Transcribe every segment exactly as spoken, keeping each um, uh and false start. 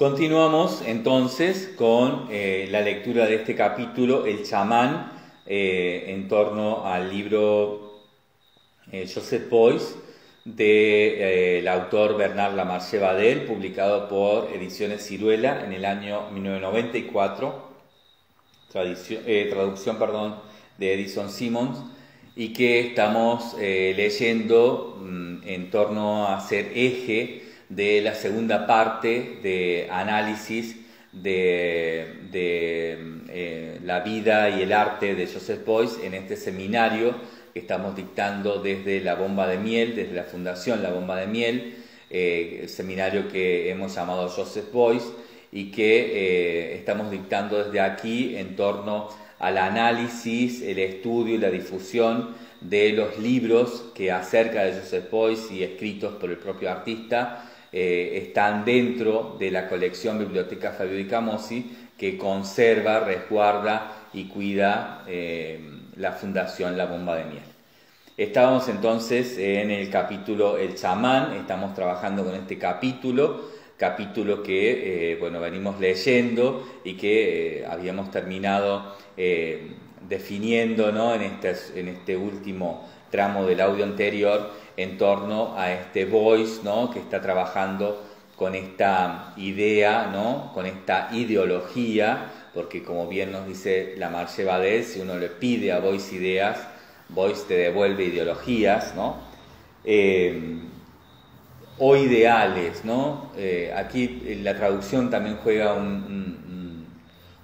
Continuamos entonces con eh, la lectura de este capítulo, El chamán, eh, en torno al libro eh, Joseph Beuys, del de, eh, autor Bernard Lamarche-Vadel, publicado por Ediciones Ciruela en el año mil novecientos noventa y cuatro, eh, traducción perdón, de Edison Simmons, y que estamos eh, leyendo mmm, en torno a ser eje de la segunda parte de análisis de, de eh, la vida y el arte de Joseph Beuys en este seminario que estamos dictando desde La Bomba de Miel, desde la Fundación La Bomba de Miel, eh, el seminario que hemos llamado Joseph Beuys y que eh, estamos dictando desde aquí en torno al análisis, el estudio y la difusión de los libros que acerca de Joseph Beuys y escritos por el propio artista Eh, están dentro de la colección Biblioteca Fabhio di Camozzi que conserva, resguarda y cuida eh, la Fundación La Bomba de Miel. Estábamos entonces en el capítulo El chamán, estamos trabajando con este capítulo, capítulo que eh, bueno, venimos leyendo y que eh, habíamos terminado eh, definiendo, ¿no?, en, este, en este último tramo del audio anterior en torno a este Beuys, ¿no?, que está trabajando con esta idea, ¿no?, con esta ideología, porque como bien nos dice Lamarche-Vadel, si uno le pide a Beuys ideas, Beuys te devuelve ideologías, ¿no?, eh, o ideales, ¿no? Eh, aquí la traducción también juega un, un,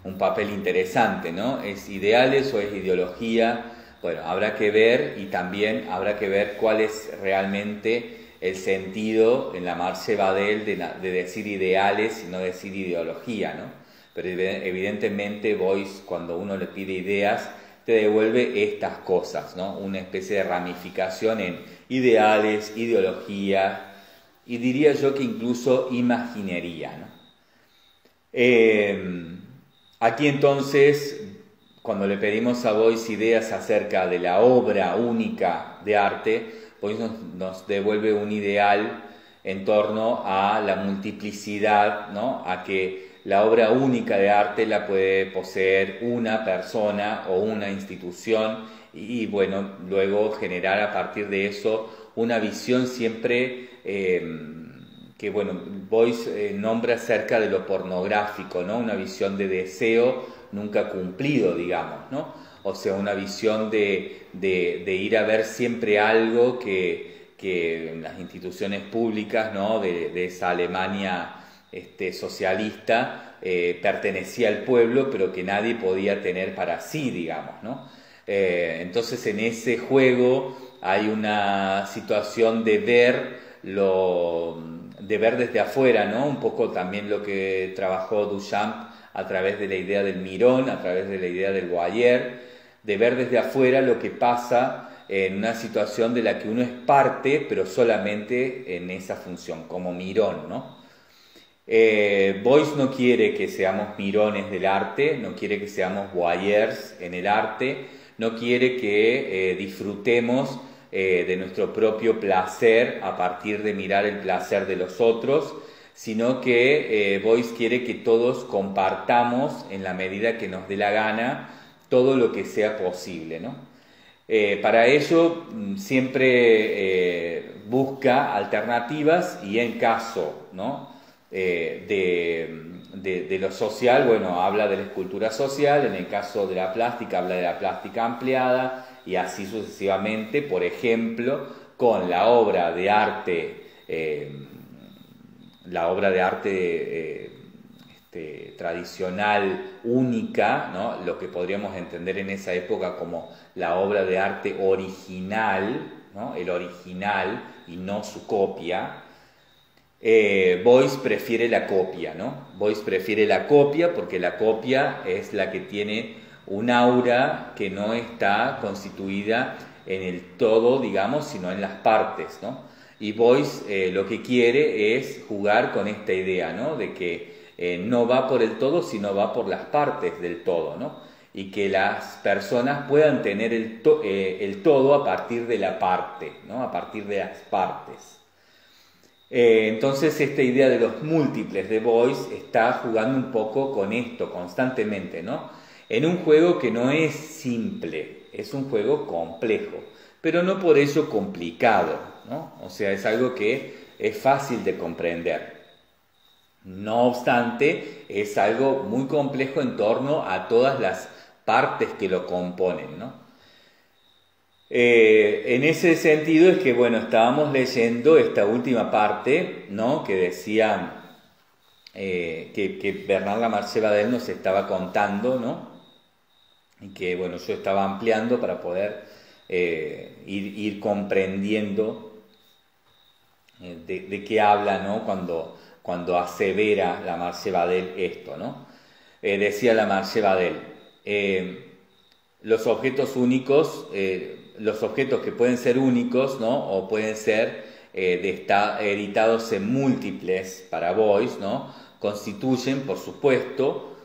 un papel interesante, ¿no? ¿Es ideales o es ideología? Bueno, habrá que ver, y también habrá que ver cuál es realmente el sentido en Lamarche-Vadel de, de decir ideales y no decir ideología, ¿no? Pero evidentemente Beuys, cuando uno le pide ideas, te devuelve estas cosas, ¿no? Una especie de ramificación en ideales, ideología, y diría yo que incluso imaginería, ¿no? Eh, aquí entonces, cuando le pedimos a Beuys ideas acerca de la obra única de arte, Beuys nos, nos devuelve un ideal en torno a la multiplicidad, ¿no?, a que la obra única de arte la puede poseer una persona o una institución y, y bueno, luego generar a partir de eso una visión siempre eh, que, bueno, Beuys eh, nombra acerca de lo pornográfico, ¿no?, una visión de deseo nunca cumplido, digamos, ¿no? O sea, una visión de, de, de ir a ver siempre algo que, que en las instituciones públicas, ¿no?, de, de esa Alemania este, socialista eh, pertenecía al pueblo, pero que nadie podía tener para sí, digamos, ¿no? Eh, entonces, en ese juego hay una situación de ver, lo, de ver desde afuera, ¿no? Un poco también lo que trabajó Duchamp a través de la idea del mirón, a través de la idea del voyeur, de ver desde afuera lo que pasa en una situación de la que uno es parte, pero solamente en esa función, como mirón, ¿no? Eh, Beuys no quiere que seamos mirones del arte, no quiere que seamos voyeurs en el arte, no quiere que eh, disfrutemos eh, de nuestro propio placer a partir de mirar el placer de los otros, sino que eh, Beuys quiere que todos compartamos en la medida que nos dé la gana todo lo que sea posible, ¿no? Eh, para ello siempre eh, busca alternativas y en caso, ¿no?, eh, de, de, de lo social, bueno, habla de la escultura social, en el caso de la plástica habla de la plástica ampliada y así sucesivamente, por ejemplo, con la obra de arte eh, la obra de arte eh, este, tradicional única, ¿no?, lo que podríamos entender en esa época como la obra de arte original, ¿no?, el original y no su copia. Eh, Beuys prefiere la copia, ¿no? Beuys prefiere la copia porque la copia es la que tiene un aura que no está constituida en el todo, digamos, sino en las partes, ¿no? Y Beuys eh, lo que quiere es jugar con esta idea, ¿no?, de que eh, no va por el todo, sino va por las partes del todo, ¿no?, y que las personas puedan tener el, to eh, el todo a partir de la parte, ¿no?, a partir de las partes. Eh, entonces esta idea de los múltiples de Beuys está jugando un poco con esto constantemente, ¿no? En un juego que no es simple, es un juego complejo, pero no por eso complicado, ¿no? O sea, es algo que es fácil de comprender. No obstante, es algo muy complejo en torno a todas las partes que lo componen, ¿no? Eh, en ese sentido es que, bueno, estábamos leyendo esta última parte, ¿no? Que decía eh, que, que Bernard Lamarche-Vadel nos estaba contando, ¿no? Y que, bueno, yo estaba ampliando para poder eh, ir, ir comprendiendo eh, de, de qué habla, ¿no? Cuando, cuando asevera Lamarche-Vadel esto, ¿no? Eh, decía Lamarche-Vadel, eh, los objetos únicos... Eh, los objetos que pueden ser únicos, ¿no? O pueden ser eh, de esta, editados en múltiples para Beuys, ¿no? Constituyen, por supuesto,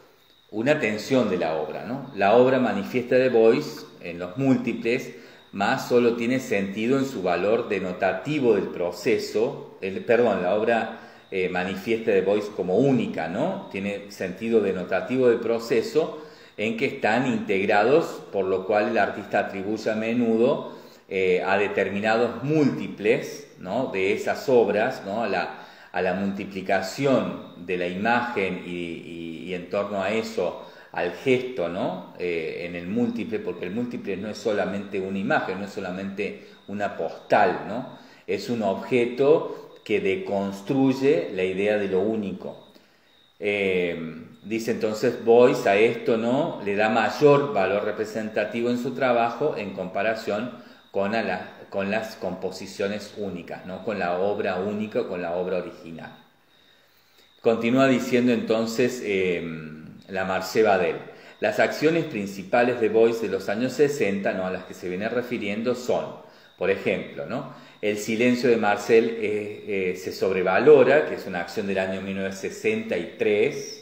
una tensión de la obra, ¿no? La obra manifiesta de Beuys en los múltiples, más solo tiene sentido en su valor denotativo del proceso, el, perdón, la obra eh, manifiesta de Beuys como única, ¿no? Tiene sentido denotativo del proceso, en que están integrados, por lo cual el artista atribuye a menudo eh, a determinados múltiples, ¿no? De esas obras, ¿no? A la, a la multiplicación de la imagen y, y, y en torno a eso, al gesto, ¿no? Eh, en el múltiple, porque el múltiple no es solamente una imagen, no es solamente una postal, ¿no? Es un objeto que deconstruye la idea de lo único. Eh, Dice entonces Beuys a esto, ¿no? Le da mayor valor representativo en su trabajo en comparación con, a la, con las composiciones únicas, ¿no? Con la obra única, con la obra original. Continúa diciendo entonces eh, Lamarche-Vadel. Las acciones principales de Beuys de los años sesenta, ¿no? A las que se viene refiriendo son, por ejemplo, ¿no? El silencio de Marcel eh, eh, se sobrevalora, que es una acción del año mil novecientos sesenta y tres,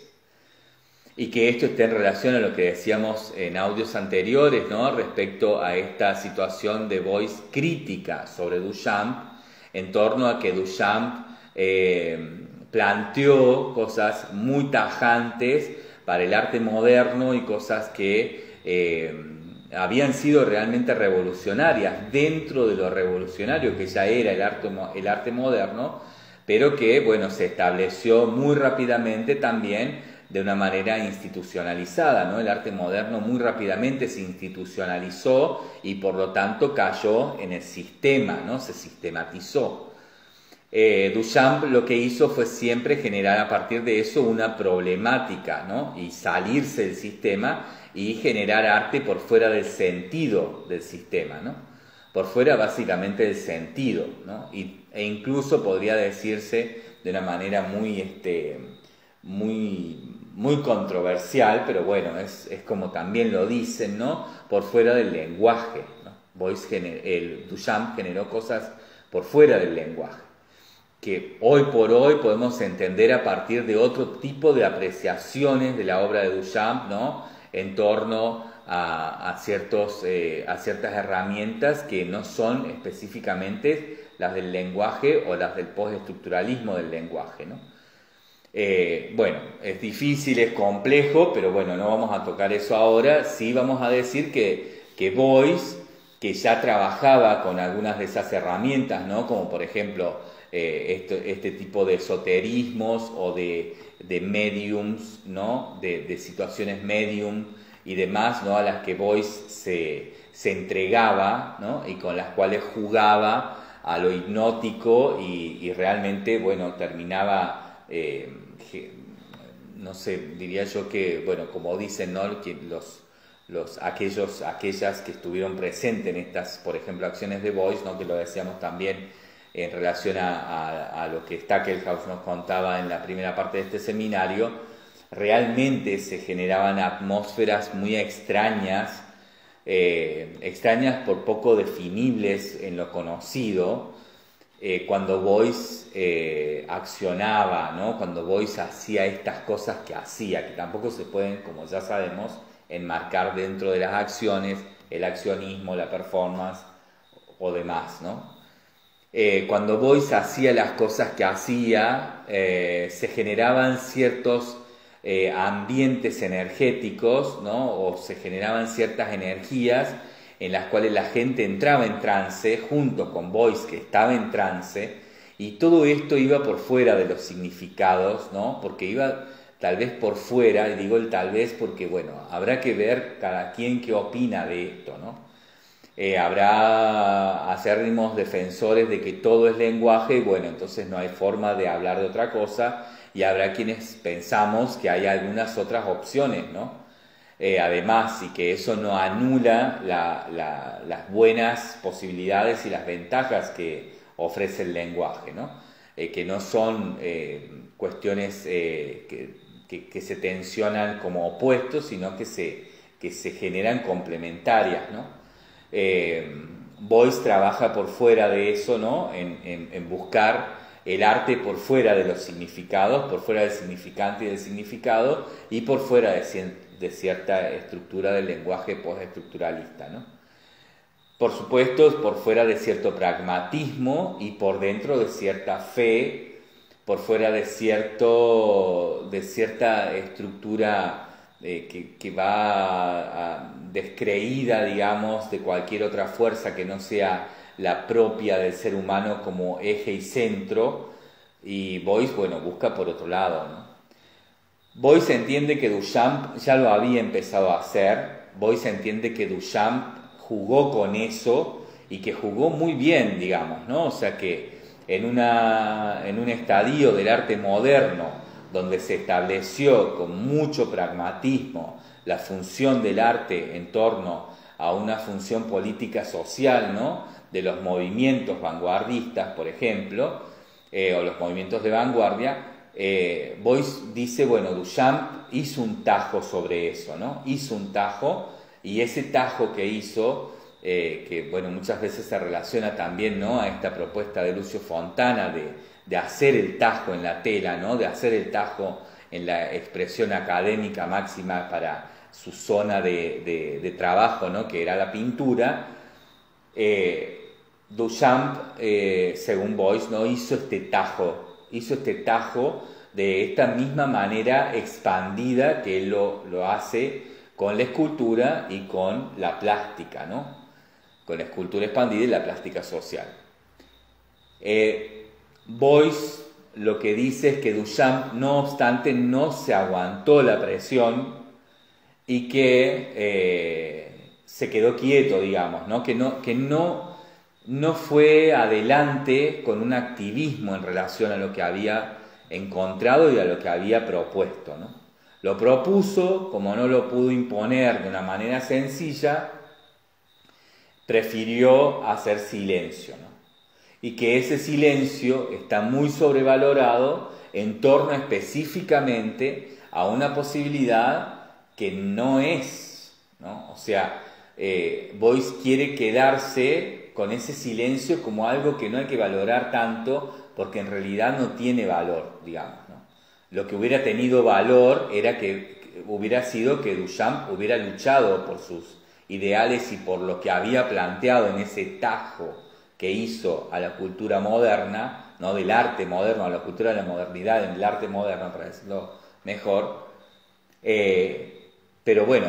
y que esto está en relación a lo que decíamos en audios anteriores, ¿no? Respecto a esta situación de Beuys crítica sobre Duchamp, en torno a que Duchamp eh, planteó cosas muy tajantes para el arte moderno y cosas que eh, habían sido realmente revolucionarias, dentro de lo revolucionario que ya era el arte, el arte moderno, pero que, bueno, se estableció muy rápidamente también de una manera institucionalizada, ¿no? El arte moderno muy rápidamente se institucionalizó y por lo tanto cayó en el sistema, ¿no? Se sistematizó. Eh, Duchamp lo que hizo fue siempre generar a partir de eso una problemática, ¿no? Y salirse del sistema y generar arte por fuera del sentido del sistema, ¿no? Por fuera básicamente del sentido, ¿no? Y, e incluso podría decirse de una manera muy... Este, muy muy controversial, pero bueno, es, es como también lo dicen, ¿no? Por fuera del lenguaje, ¿no? Beuys gener, el, Duchamp generó cosas por fuera del lenguaje, que hoy por hoy podemos entender a partir de otro tipo de apreciaciones de la obra de Duchamp, ¿no? En torno a, a, ciertos, eh, a ciertas herramientas que no son específicamente las del lenguaje o las del postestructuralismo del lenguaje, ¿no? Eh, bueno, es difícil, es complejo, pero bueno, no vamos a tocar eso ahora. Sí vamos a decir que, que Beuys, que ya trabajaba con algunas de esas herramientas, ¿no? Como por ejemplo eh, esto, este tipo de esoterismos o de, de mediums, ¿no? De, de situaciones medium y demás, ¿no? A las que Beuys se, se entregaba, ¿no? Y con las cuales jugaba a lo hipnótico y, y realmente, bueno, terminaba... Eh, no sé, diría yo que, bueno, como dicen, ¿no? Que los, los, aquellos, aquellas que estuvieron presentes en estas, por ejemplo, acciones de Beuys, ¿no? Que lo decíamos también en relación a, a, a lo que Stackelhaus nos contaba en la primera parte de este seminario, realmente se generaban atmósferas muy extrañas, eh, extrañas por poco definibles en lo conocido, Eh, cuando Beuys eh, accionaba, ¿no? Cuando Beuys hacía estas cosas que hacía, que tampoco se pueden, como ya sabemos, enmarcar dentro de las acciones, el accionismo, la performance o demás, ¿no? eh, cuando Beuys hacía las cosas que hacía, eh, se generaban ciertos eh, ambientes energéticos, ¿no? O se generaban ciertas energías en las cuales la gente entraba en trance junto con Beuys, que estaba en trance, y todo esto iba por fuera de los significados, ¿no? Porque iba tal vez por fuera, y digo el tal vez porque, bueno, habrá que ver cada quien qué opina de esto, ¿no? Eh, habrá acérrimos defensores de que todo es lenguaje, bueno, entonces no hay forma de hablar de otra cosa, y habrá quienes pensamos que hay algunas otras opciones, ¿no? Eh, además, y que eso no anula la, la, las buenas posibilidades y las ventajas que ofrece el lenguaje, ¿no? Eh, que no son eh, cuestiones eh, que, que, que se tensionan como opuestos, sino que se, que se generan complementarias, ¿no? Eh, Beuys trabaja por fuera de eso, ¿no? En, en, en buscar el arte por fuera de los significados, por fuera del significante y del significado, y por fuera de cien de cierta estructura del lenguaje postestructuralista, ¿no? Por supuesto, por fuera de cierto pragmatismo y por dentro de cierta fe, por fuera de, cierto, de cierta estructura eh, que, que va a, descreída, digamos, de cualquier otra fuerza que no sea la propia del ser humano como eje y centro, y Beuys, bueno, busca por otro lado, ¿no? Beuys entiende que Duchamp ya lo había empezado a hacer. Beuys entiende que Duchamp jugó con eso y que jugó muy bien, digamos, ¿no? O sea que en, una, en un estadio del arte moderno donde se estableció con mucho pragmatismo la función del arte en torno a una función política social, ¿no? De los movimientos vanguardistas, por ejemplo, eh, o los movimientos de vanguardia, Eh, Beuys dice, bueno, Duchamp hizo un tajo sobre eso, ¿no? Hizo un tajo, y ese tajo que hizo, eh, que bueno, muchas veces se relaciona también, ¿no?, a esta propuesta de Lucio Fontana de, de hacer el tajo en la tela, ¿no?, de hacer el tajo en la expresión académica máxima para su zona de, de, de trabajo, ¿no?, que era la pintura. eh, Duchamp, eh, según Beuys, ¿no?, hizo este tajo hizo este tajo de esta misma manera expandida que él lo, lo hace con la escultura y con la plástica, ¿no? Con la escultura expandida y la plástica social. Eh, Beuys lo que dice es que Duchamp, no obstante, no se aguantó la presión y que eh, se quedó quieto, digamos, ¿no? Que no... Que no no fue adelante con un activismo en relación a lo que había encontrado y a lo que había propuesto, ¿no? Lo propuso, como no lo pudo imponer de una manera sencilla, prefirió hacer silencio, ¿no? Y que ese silencio está muy sobrevalorado en torno específicamente a una posibilidad que no es, ¿no? O sea, eh, Beuys quiere quedarse con ese silencio como algo que no hay que valorar tanto, porque en realidad no tiene valor, digamos, ¿no? Lo que hubiera tenido valor era que, que hubiera sido que Duchamp hubiera luchado por sus ideales y por lo que había planteado en ese tajo que hizo a la cultura moderna, ¿no?, del arte moderno, a la cultura de la modernidad, en el arte moderno, para decirlo mejor. Eh, pero bueno,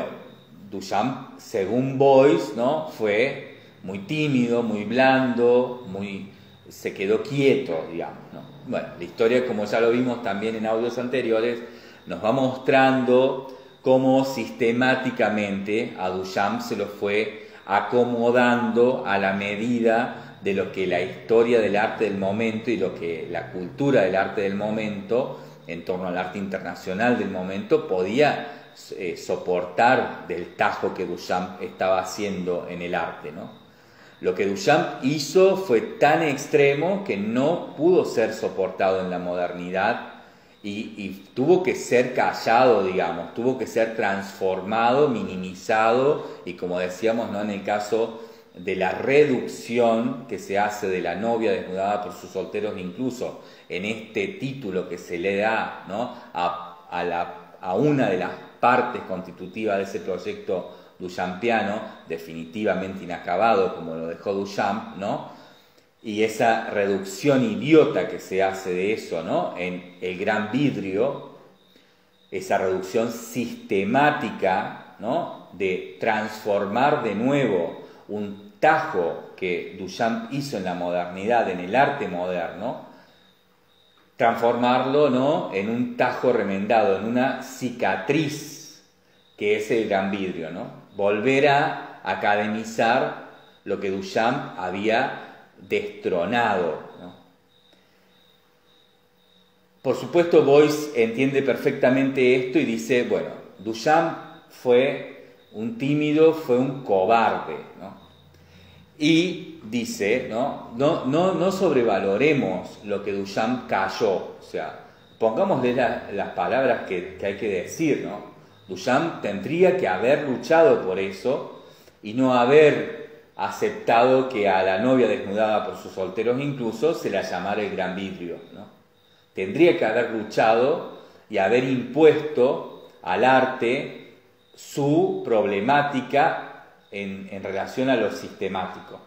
Duchamp, según Beuys, ¿no?, fue muy tímido, muy blando, muy, se quedó quieto, digamos, ¿no? Bueno, la historia, como ya lo vimos también en audios anteriores, nos va mostrando cómo sistemáticamente a Duchamp se lo fue acomodando a la medida de lo que la historia del arte del momento y lo que la cultura del arte del momento, en torno al arte internacional del momento, podía eh, soportar del tajo que Duchamp estaba haciendo en el arte, ¿no? Lo que Duchamp hizo fue tan extremo que no pudo ser soportado en la modernidad y, y tuvo que ser callado, digamos, tuvo que ser transformado, minimizado, y como decíamos, ¿no?, en el caso de la reducción que se hace de la novia desnudada por sus solteros, incluso en este título que se le da, ¿no?, a, a, la, a una de las partes constitutivas de ese proyecto duchampiano, definitivamente inacabado, como lo dejó Duchamp, ¿no? y esa reducción idiota que se hace de eso, ¿no?, en el gran vidrio, esa reducción sistemática, ¿no?, de transformar de nuevo un tajo que Duchamp hizo en la modernidad, en el arte moderno, transformarlo, ¿no?, en un tajo remendado, en una cicatriz que es el gran vidrio, ¿no?, volver a academizar lo que Duchamp había destronado, ¿no? Por supuesto, Beuys entiende perfectamente esto y dice, bueno, Duchamp fue un tímido, fue un cobarde, ¿no? Y dice, ¿no? No, no, no sobrevaloremos lo que Duchamp calló, o sea, pongámosle la, las palabras que, que hay que decir, ¿no? Duchamp tendría que haber luchado por eso y no haber aceptado que a la novia desnudada por sus solteros incluso se la llamara el gran vidrio, ¿no? Tendría que haber luchado y haber impuesto al arte su problemática en, en relación a lo sistemático.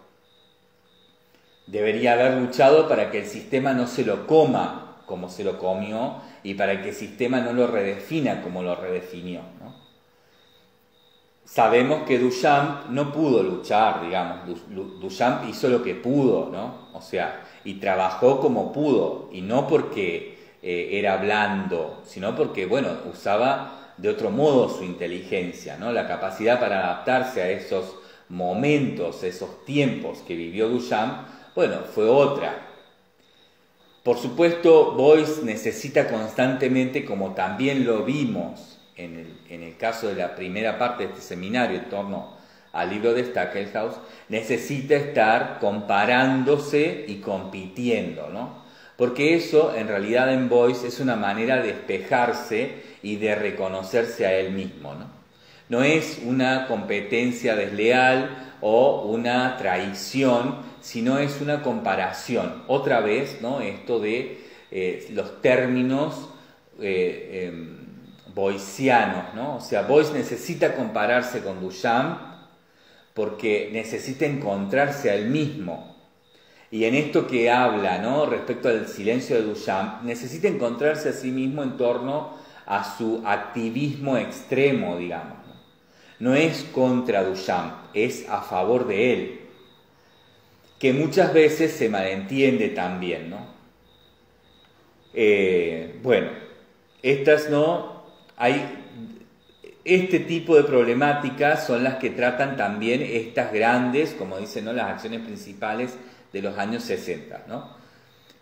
Debería haber luchado para que el sistema no se lo coma como se lo comió y para que el sistema no lo redefina como lo redefinió, ¿no? Sabemos que Duchamp no pudo luchar, digamos, Duchamp hizo lo que pudo, ¿no? O sea, y trabajó como pudo, y no porque eh, era blando, sino porque, bueno, usaba de otro modo su inteligencia, ¿no? La capacidad para adaptarse a esos momentos, esos tiempos que vivió Duchamp, bueno, fue otra. Por supuesto, Beuys necesita constantemente, como también lo vimos, En el, en el caso de la primera parte de este seminario en torno al libro de Stachelhaus, necesita estar comparándose y compitiendo, ¿no? Porque eso en realidad en Beuys es una manera de despejarse y de reconocerse a él mismo, ¿no? No es una competencia desleal o una traición, sino es una comparación. Otra vez, ¿no?, esto de eh, los términos Eh, eh, Beuysianos, ¿no? O sea, Beuys necesita compararse con Duchamp porque necesita encontrarse a él mismo. Y en esto que habla, ¿no?, respecto al silencio de Duchamp, necesita encontrarse a sí mismo en torno a su activismo extremo, digamos, ¿no? No es contra Duchamp, es a favor de él, que muchas veces se malentiende también, ¿no? Eh, bueno, estas no... Hay, este tipo de problemáticas son las que tratan también estas grandes, como dicen, ¿no?, las acciones principales de los años sesenta, ¿no?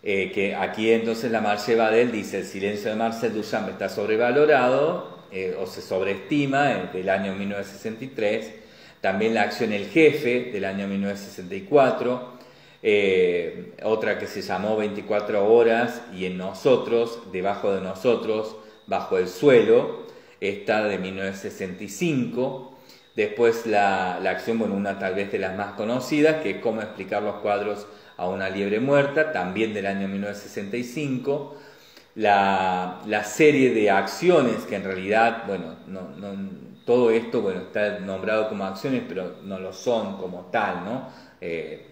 Eh, que aquí entonces Lamarche-Vadel dice: el silencio de Marcel Duchamp está sobrevalorado eh, o se sobreestima, eh, del año mil novecientos sesenta y tres, también la acción El Jefe del año mil novecientos sesenta y cuatro, eh, otra que se llamó veinticuatro horas y En Nosotros, Debajo de Nosotros, Bajo el Suelo, esta de mil novecientos sesenta y cinco, después la, la acción, bueno, una tal vez de las más conocidas, que es Cómo explicar los cuadros a una liebre muerta, también del año mil novecientos sesenta y cinco, la, la serie de acciones que en realidad, bueno, no, no, todo esto, bueno, está nombrado como acciones, pero no lo son como tal, ¿no? Eh,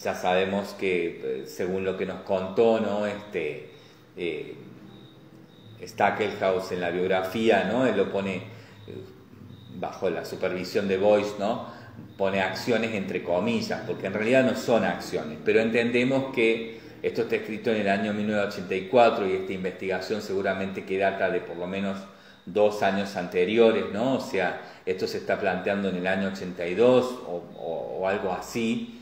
ya sabemos que, según lo que nos contó, ¿no?, este... Eh, Stachelhaus en la biografía, ¿no?, él lo pone bajo la supervisión de Beuys, ¿no?, pone acciones entre comillas, porque en realidad no son acciones, pero entendemos que esto está escrito en el año mil novecientos ochenta y cuatro y esta investigación seguramente que data de por lo menos dos años anteriores, ¿no? O sea, esto se está planteando en el año ochenta y dos o, o, o algo así,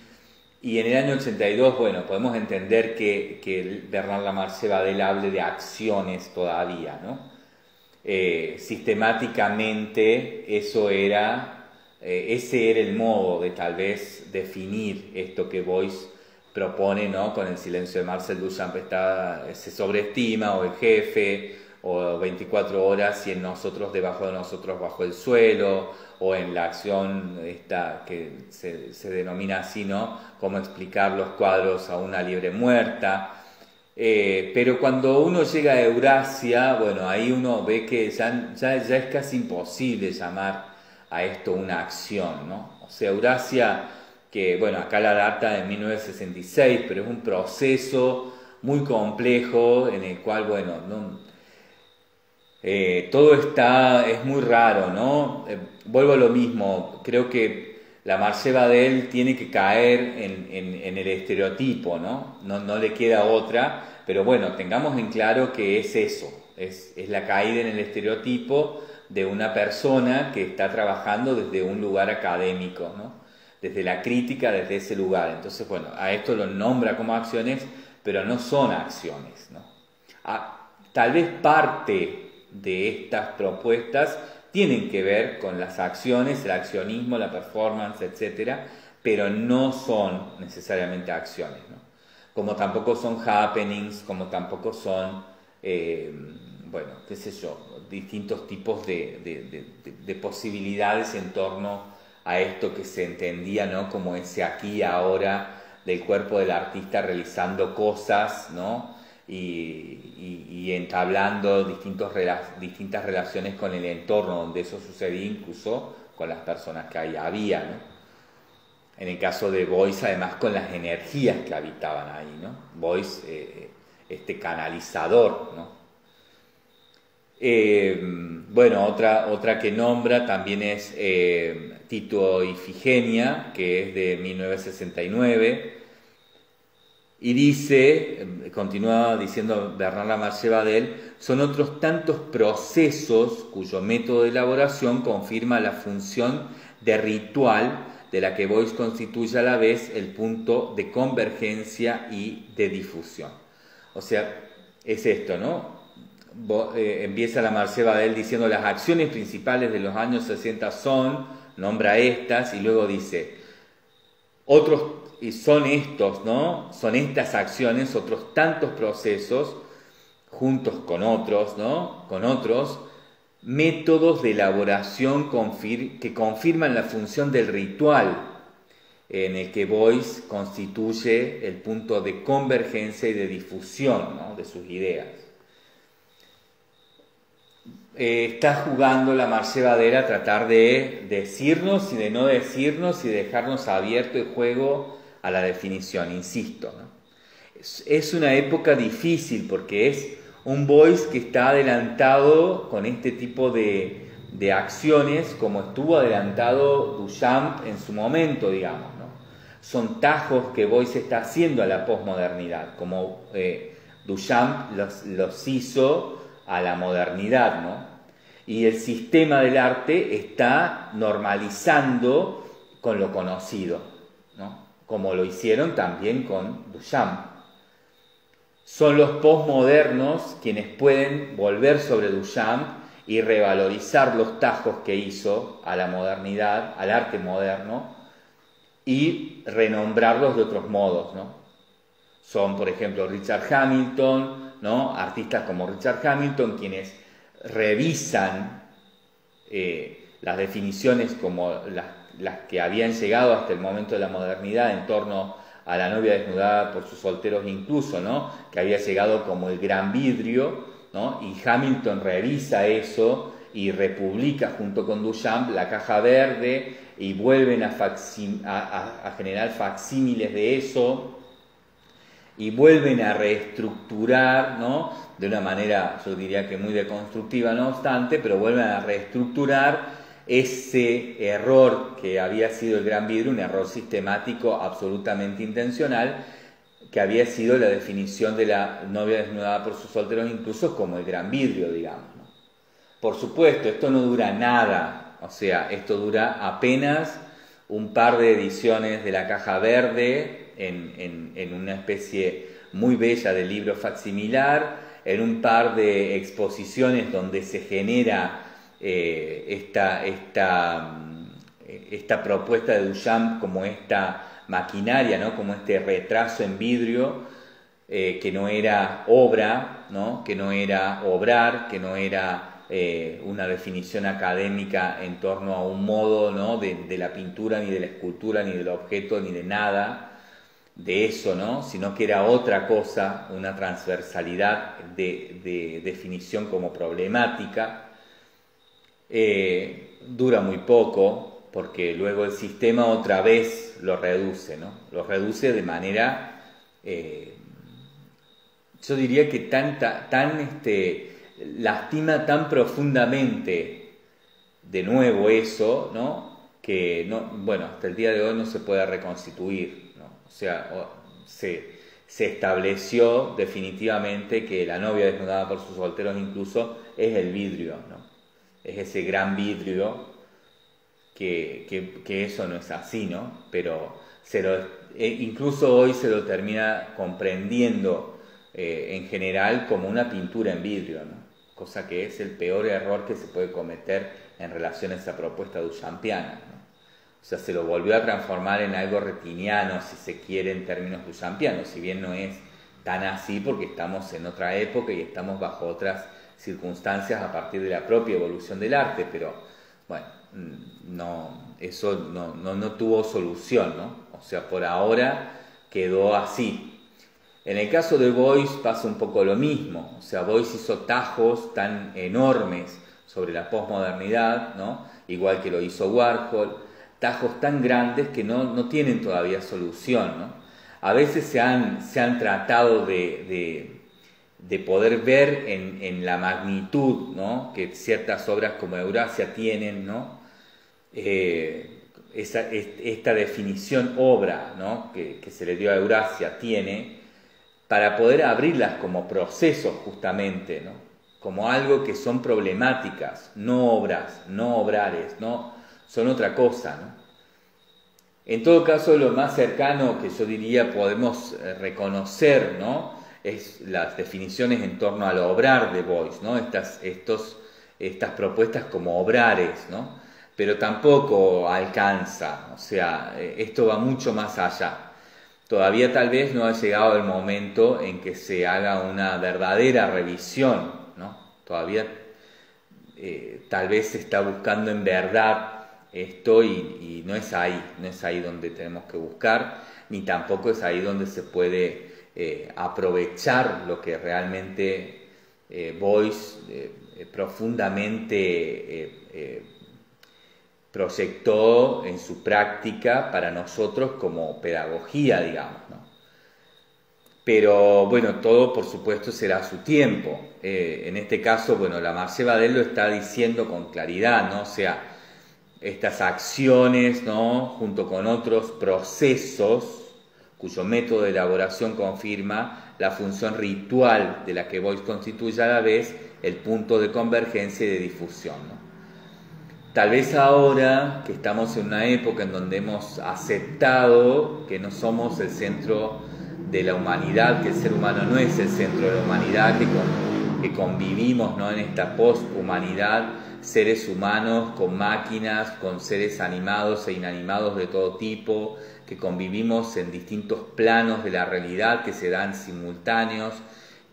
y en el año ochenta y dos, bueno, podemos entender que, que Bernard Lamarche-Vadel hable de acciones todavía, ¿no? Eh, sistemáticamente eso era, eh, ese era el modo de tal vez definir esto que Beuys propone, ¿no?, con el silencio de Marcel Duchamp está, se sobreestima, o El Jefe, o veinticuatro horas y En Nosotros, Debajo de Nosotros, Bajo el Suelo, o en la acción esta que se, se denomina así, ¿no?, Cómo explicar los cuadros a una liebre muerta. Eh, pero cuando uno llega a Eurasia, bueno, ahí uno ve que ya, ya, ya es casi imposible llamar a esto una acción, ¿no? O sea, Eurasia que bueno, acá la data de mil novecientos sesenta y seis, pero es un proceso muy complejo en el cual, bueno, no, eh, todo está, es muy raro, ¿no? Eh, vuelvo a lo mismo, creo que Lamarche-Vadel tiene que caer en, en, en el estereotipo, ¿no? ¿no? No le queda otra, pero bueno, tengamos en claro que es eso, es, es la caída en el estereotipo de una persona que está trabajando desde un lugar académico, ¿no? Desde la crítica, desde ese lugar. Entonces, bueno, a esto lo nombra como acciones, pero no son acciones, ¿no? A, tal vez parte de estas propuestas tienen que ver con las acciones, el accionismo, la performance, etcétera, pero no son necesariamente acciones, ¿no? Como tampoco son happenings, como tampoco son, eh, bueno, qué sé yo, distintos tipos de, de, de, de, de posibilidades en torno a esto que se entendía, ¿no? Como ese aquí ahora del cuerpo del artista realizando cosas, ¿no? y, y, y entablando distintos rela distintas relaciones con el entorno donde eso sucedía, incluso con las personas que ahí había, ¿no? En el caso de Beuys, además, con las energías que habitaban ahí, ¿no? Beuys, eh, este canalizador, ¿no? Eh, bueno, otra, otra que nombra también es eh, Tito Ifigenia, que es de mil novecientos sesenta y nueve, y dice, continúa diciendo Bernard Lamarche-Vadel, son otros tantos procesos cuyo método de elaboración confirma la función de ritual de la que Beuys constituye a la vez el punto de convergencia y de difusión. O sea, es esto, ¿no? Eh, empieza Lamarche-Vadel diciendo las acciones principales de los años sesenta son, nombra estas y luego dice otros, y son estos, ¿no? Son estas acciones, otros tantos procesos juntos con otros, ¿no? Con otros métodos de elaboración confir que confirman la función del ritual en el que Beuys constituye el punto de convergencia y de difusión, ¿no? De sus ideas. Eh, está jugando Lamarche-Vadel a tratar de decirnos y de no decirnos y dejarnos abierto el juego a la definición, insisto, ¿no? Es, es una época difícil porque es un Beuys que está adelantado con este tipo de, de acciones como estuvo adelantado Duchamp en su momento, digamos, ¿no? Son tajos que Beuys está haciendo a la posmodernidad, como eh, Duchamp los, los hizo a la modernidad, ¿no? Y el sistema del arte está normalizando con lo conocido, ¿no? Como lo hicieron también con Duchamp. Son los posmodernos quienes pueden volver sobre Duchamp y revalorizar los tajos que hizo a la modernidad, al arte moderno, y renombrarlos de otros modos, ¿no? Son, por ejemplo, Richard Hamilton, ¿no? Artistas como Richard Hamilton, quienes revisan eh, las definiciones como las, las que habían llegado hasta el momento de la modernidad en torno a la novia desnudada por sus solteros incluso, ¿no? Que había llegado como el gran vidrio, ¿no? Y Hamilton revisa eso y republica junto con Duchamp la caja verde y vuelven a, a, a generar facsímiles de eso, y vuelven a reestructurar, ¿no? De una manera, yo diría que muy deconstructiva, no obstante, pero vuelven a reestructurar ese error que había sido el gran vidrio, un error sistemático absolutamente intencional, que había sido la definición de la novia desnudada por sus solteros incluso como el gran vidrio, digamos, ¿no? Por supuesto, esto no dura nada, o sea, esto dura apenas un par de ediciones de la caja verde, En, en, en una especie muy bella de libro facsimilar, en un par de exposiciones donde se genera eh, esta, esta, esta propuesta de Duchamp como esta maquinaria, ¿no? Como este retraso en vidrio eh, que no era obra, ¿no? Que no era obrar, que no era eh, una definición académica en torno a un modo, ¿no? de, de la pintura, ni de la escultura, ni del objeto, ni de nada de eso, ¿no? Sino que era otra cosa, una transversalidad de, de definición como problemática. Eh, dura muy poco, porque luego el sistema otra vez lo reduce, ¿no? Lo reduce de manera, eh, yo diría que tan, tan este, lastima tan profundamente de nuevo eso, ¿no? Que no, bueno, hasta el día de hoy no se puede reconstituir, ¿no? O sea, se, se estableció definitivamente que la novia desnudada por sus solteros incluso es el vidrio, ¿no? Es ese gran vidrio. Que, que, que eso no es así, ¿no? Pero se lo, incluso hoy se lo termina comprendiendo eh, en general como una pintura en vidrio, ¿no? Cosa que es el peor error que se puede cometer en relación a esa propuesta duchampiana, ¿no? O sea, se lo volvió a transformar en algo retiniano, si se quiere, en términos duchampianos, si bien no es tan así porque estamos en otra época y estamos bajo otras circunstancias a partir de la propia evolución del arte, pero bueno, no, eso no, no, no tuvo solución, ¿no? O sea, por ahora quedó así. En el caso de Beuys pasa un poco lo mismo. O sea, Beuys hizo tajos tan enormes sobre la posmodernidad, ¿no? Igual que lo hizo Warhol, tajos tan grandes que no, no tienen todavía solución, ¿no? A veces se han, se han tratado de, de de poder ver en, en la magnitud, ¿no? Que ciertas obras como Eurasia tienen, ¿no? Eh, esa, esta definición obra, ¿no? que, que se le dio a Eurasia tiene, para poder abrirlas como procesos justamente, ¿no? Como algo que son problemáticas, no obras, no obrares, ¿no? Son otra cosa, ¿no? En todo caso, lo más cercano que yo diría podemos reconocer, ¿no? Es las definiciones en torno al obrar de Beuys, ¿no? Estas, estos, estas propuestas como obrares, ¿no? Pero tampoco alcanza, o sea, esto va mucho más allá. Todavía tal vez no ha llegado el momento en que se haga una verdadera revisión, ¿no? Todavía eh, tal vez se está buscando en verdad esto y, y no es ahí, no es ahí donde tenemos que buscar, ni tampoco es ahí donde se puede Eh, aprovechar lo que realmente eh, Beuys eh, profundamente eh, eh, proyectó en su práctica para nosotros como pedagogía, digamos, ¿no? Pero bueno, todo por supuesto será su tiempo. Eh, en este caso, bueno, Lamarche-Vadel lo está diciendo con claridad, ¿no? O sea, estas acciones, ¿no? Junto con otros procesos cuyo método de elaboración confirma la función ritual de la que Beuys constituye a la vez el punto de convergencia y de difusión, ¿no? Tal vez ahora que estamos en una época en donde hemos aceptado que no somos el centro de la humanidad, que el ser humano no es el centro de la humanidad, que, con, que convivimos, ¿no? En esta poshumanidad, seres humanos con máquinas, con seres animados e inanimados de todo tipo, que convivimos en distintos planos de la realidad que se dan simultáneos,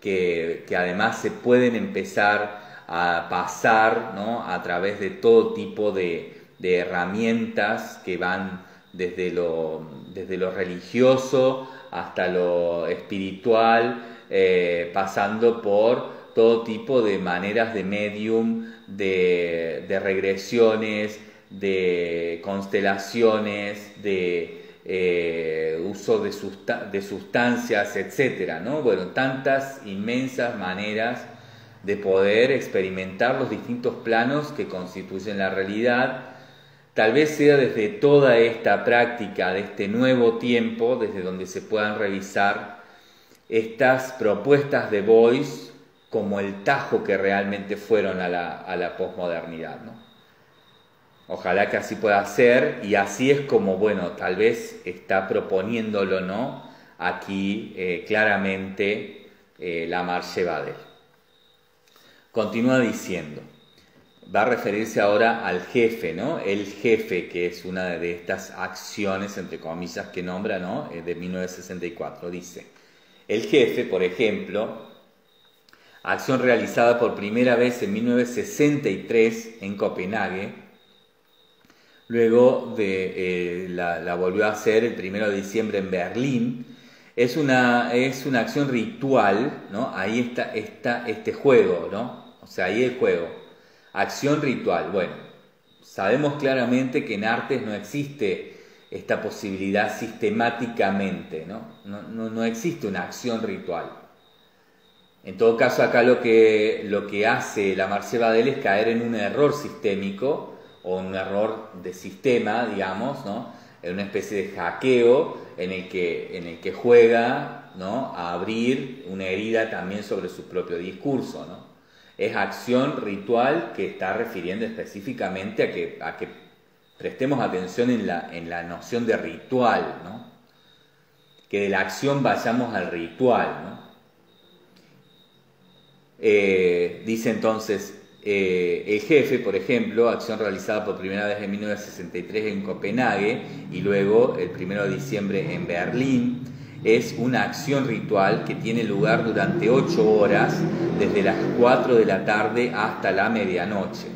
que, que además se pueden empezar a pasar, ¿no? A través de todo tipo de, de herramientas que van desde lo, desde lo religioso hasta lo espiritual, eh, pasando por todo tipo de maneras de medium, de, de regresiones, de constelaciones, de Eh, uso de, sustan de sustancias, etcétera, ¿no? Bueno, tantas inmensas maneras de poder experimentar los distintos planos que constituyen la realidad. Tal vez sea desde toda esta práctica, de este nuevo tiempo, desde donde se puedan revisar estas propuestas de Beuys como el tajo que realmente fueron a la, a la posmodernidad, ¿no? Ojalá que así pueda ser, y así es como, bueno, tal vez está proponiéndolo, ¿no? Aquí eh, claramente eh, Lamarche-Vadel. Continúa diciendo, va a referirse ahora al jefe, ¿no? El jefe, que es una de estas acciones, entre comillas, que nombra, ¿no? De mil novecientos sesenta y cuatro, dice, el jefe, por ejemplo, acción realizada por primera vez en mil novecientos sesenta y tres en Copenhague. Luego de, eh, la, la volvió a hacer el primero de diciembre en Berlín. Es una, es una acción ritual, ¿no? Ahí está, está este juego, ¿no? O sea, ahí el juego. Acción ritual. Bueno, Sabemos claramente que en artes no existe esta posibilidad sistemáticamente, ¿no? No, no, no existe una acción ritual. En todo caso, acá lo que, lo que hace Lamarche-Vadel es caer en un error sistémico, o un error de sistema, digamos, ¿no? En una especie de hackeo en el que, en el que juega, ¿no?, a abrir una herida también sobre su propio discurso, ¿no? Es acción ritual que está refiriendo específicamente a que, a que prestemos atención en la, en la noción de ritual, ¿no? Que de la acción vayamos al ritual, ¿no? Eh, dice entonces, eh, el jefe, por ejemplo, acción realizada por primera vez en mil novecientos sesenta y tres en Copenhague y luego el primero de diciembre en Berlín, es una acción ritual que tiene lugar durante ocho horas, desde las cuatro de la tarde hasta la medianoche.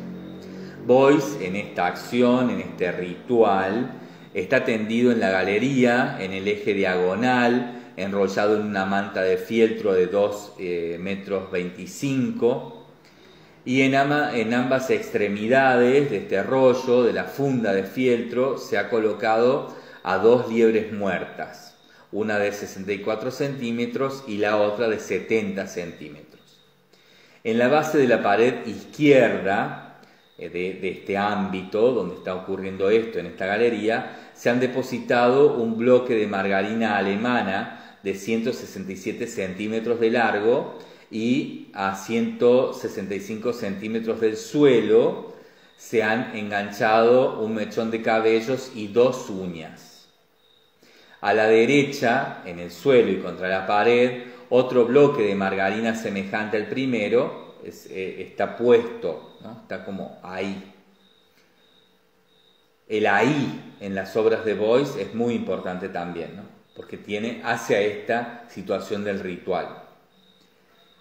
Beuys, en esta acción, en este ritual, está tendido en la galería, en el eje diagonal, enrollado en una manta de fieltro de dos metros veinticinco, y en, ama, en ambas extremidades de este rollo, de la funda de fieltro, se ha colocado a dos liebres muertas, una de sesenta y cuatro centímetros y la otra de setenta centímetros. En la base de la pared izquierda de, de este ámbito donde está ocurriendo esto, en esta galería, se han depositado un bloque de margarina alemana de ciento sesenta y siete centímetros de largo y a ciento sesenta y cinco centímetros del suelo se han enganchado un mechón de cabellos y dos uñas. A la derecha, en el suelo y contra la pared, otro bloque de margarina semejante al primero es, eh, está puesto, ¿no? Está como ahí. El ahí en las obras de Beuys es muy importante también, ¿no?, porque tiene hacia esta situación del ritual.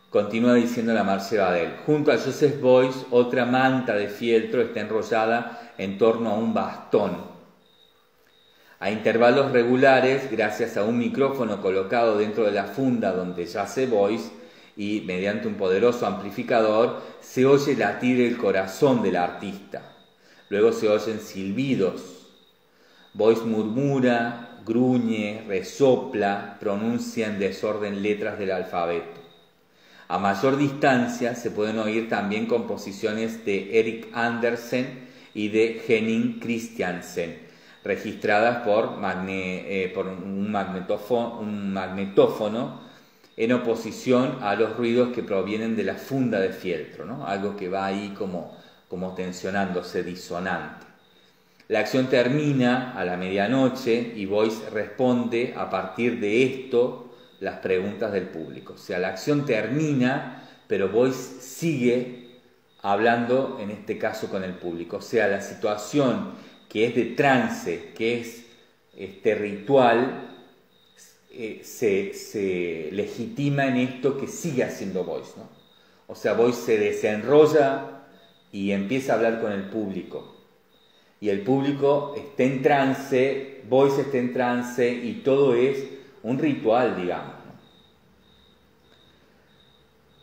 Continúa diciendo Lamarche-Vadel, junto a Joseph Beuys, otra manta de fieltro está enrollada en torno a un bastón. A intervalos regulares, gracias a un micrófono colocado dentro de la funda donde yace Beuys y mediante un poderoso amplificador, se oye latir el corazón del artista. Luego se oyen silbidos. Beuys murmura, gruñe, resopla, pronuncia en desorden letras del alfabeto. A mayor distancia se pueden oír también composiciones de Erik Andersen y de Henning Christiansen, registradas por, magne, eh, por un, magnetófono, un magnetófono en oposición a los ruidos que provienen de la funda de fieltro, ¿no? Algo que va ahí como, como tensionándose, disonante. La acción termina a la medianoche y Beuys responde a partir de esto las preguntas del público. O sea, la acción termina, pero Beuys sigue hablando, en este caso, con el público. O sea, la situación que es de trance, que es este ritual, eh, se, se legitima en esto que sigue haciendo Beuys, ¿no? O sea, Beuys se desenrolla y empieza a hablar con el público. Y el público está en trance, Beuys está en trance y todo es un ritual, digamos.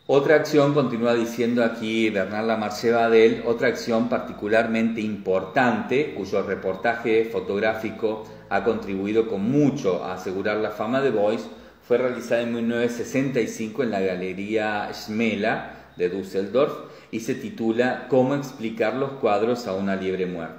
Otra acción, continúa diciendo aquí Bernard Lamarche-Vadel, otra acción particularmente importante, cuyo reportaje fotográfico ha contribuido con mucho a asegurar la fama de Beuys, fue realizada en mil novecientos sesenta y cinco en la Galería Schmela de Düsseldorf y se titula ¿Cómo explicar los cuadros a una liebre muerta?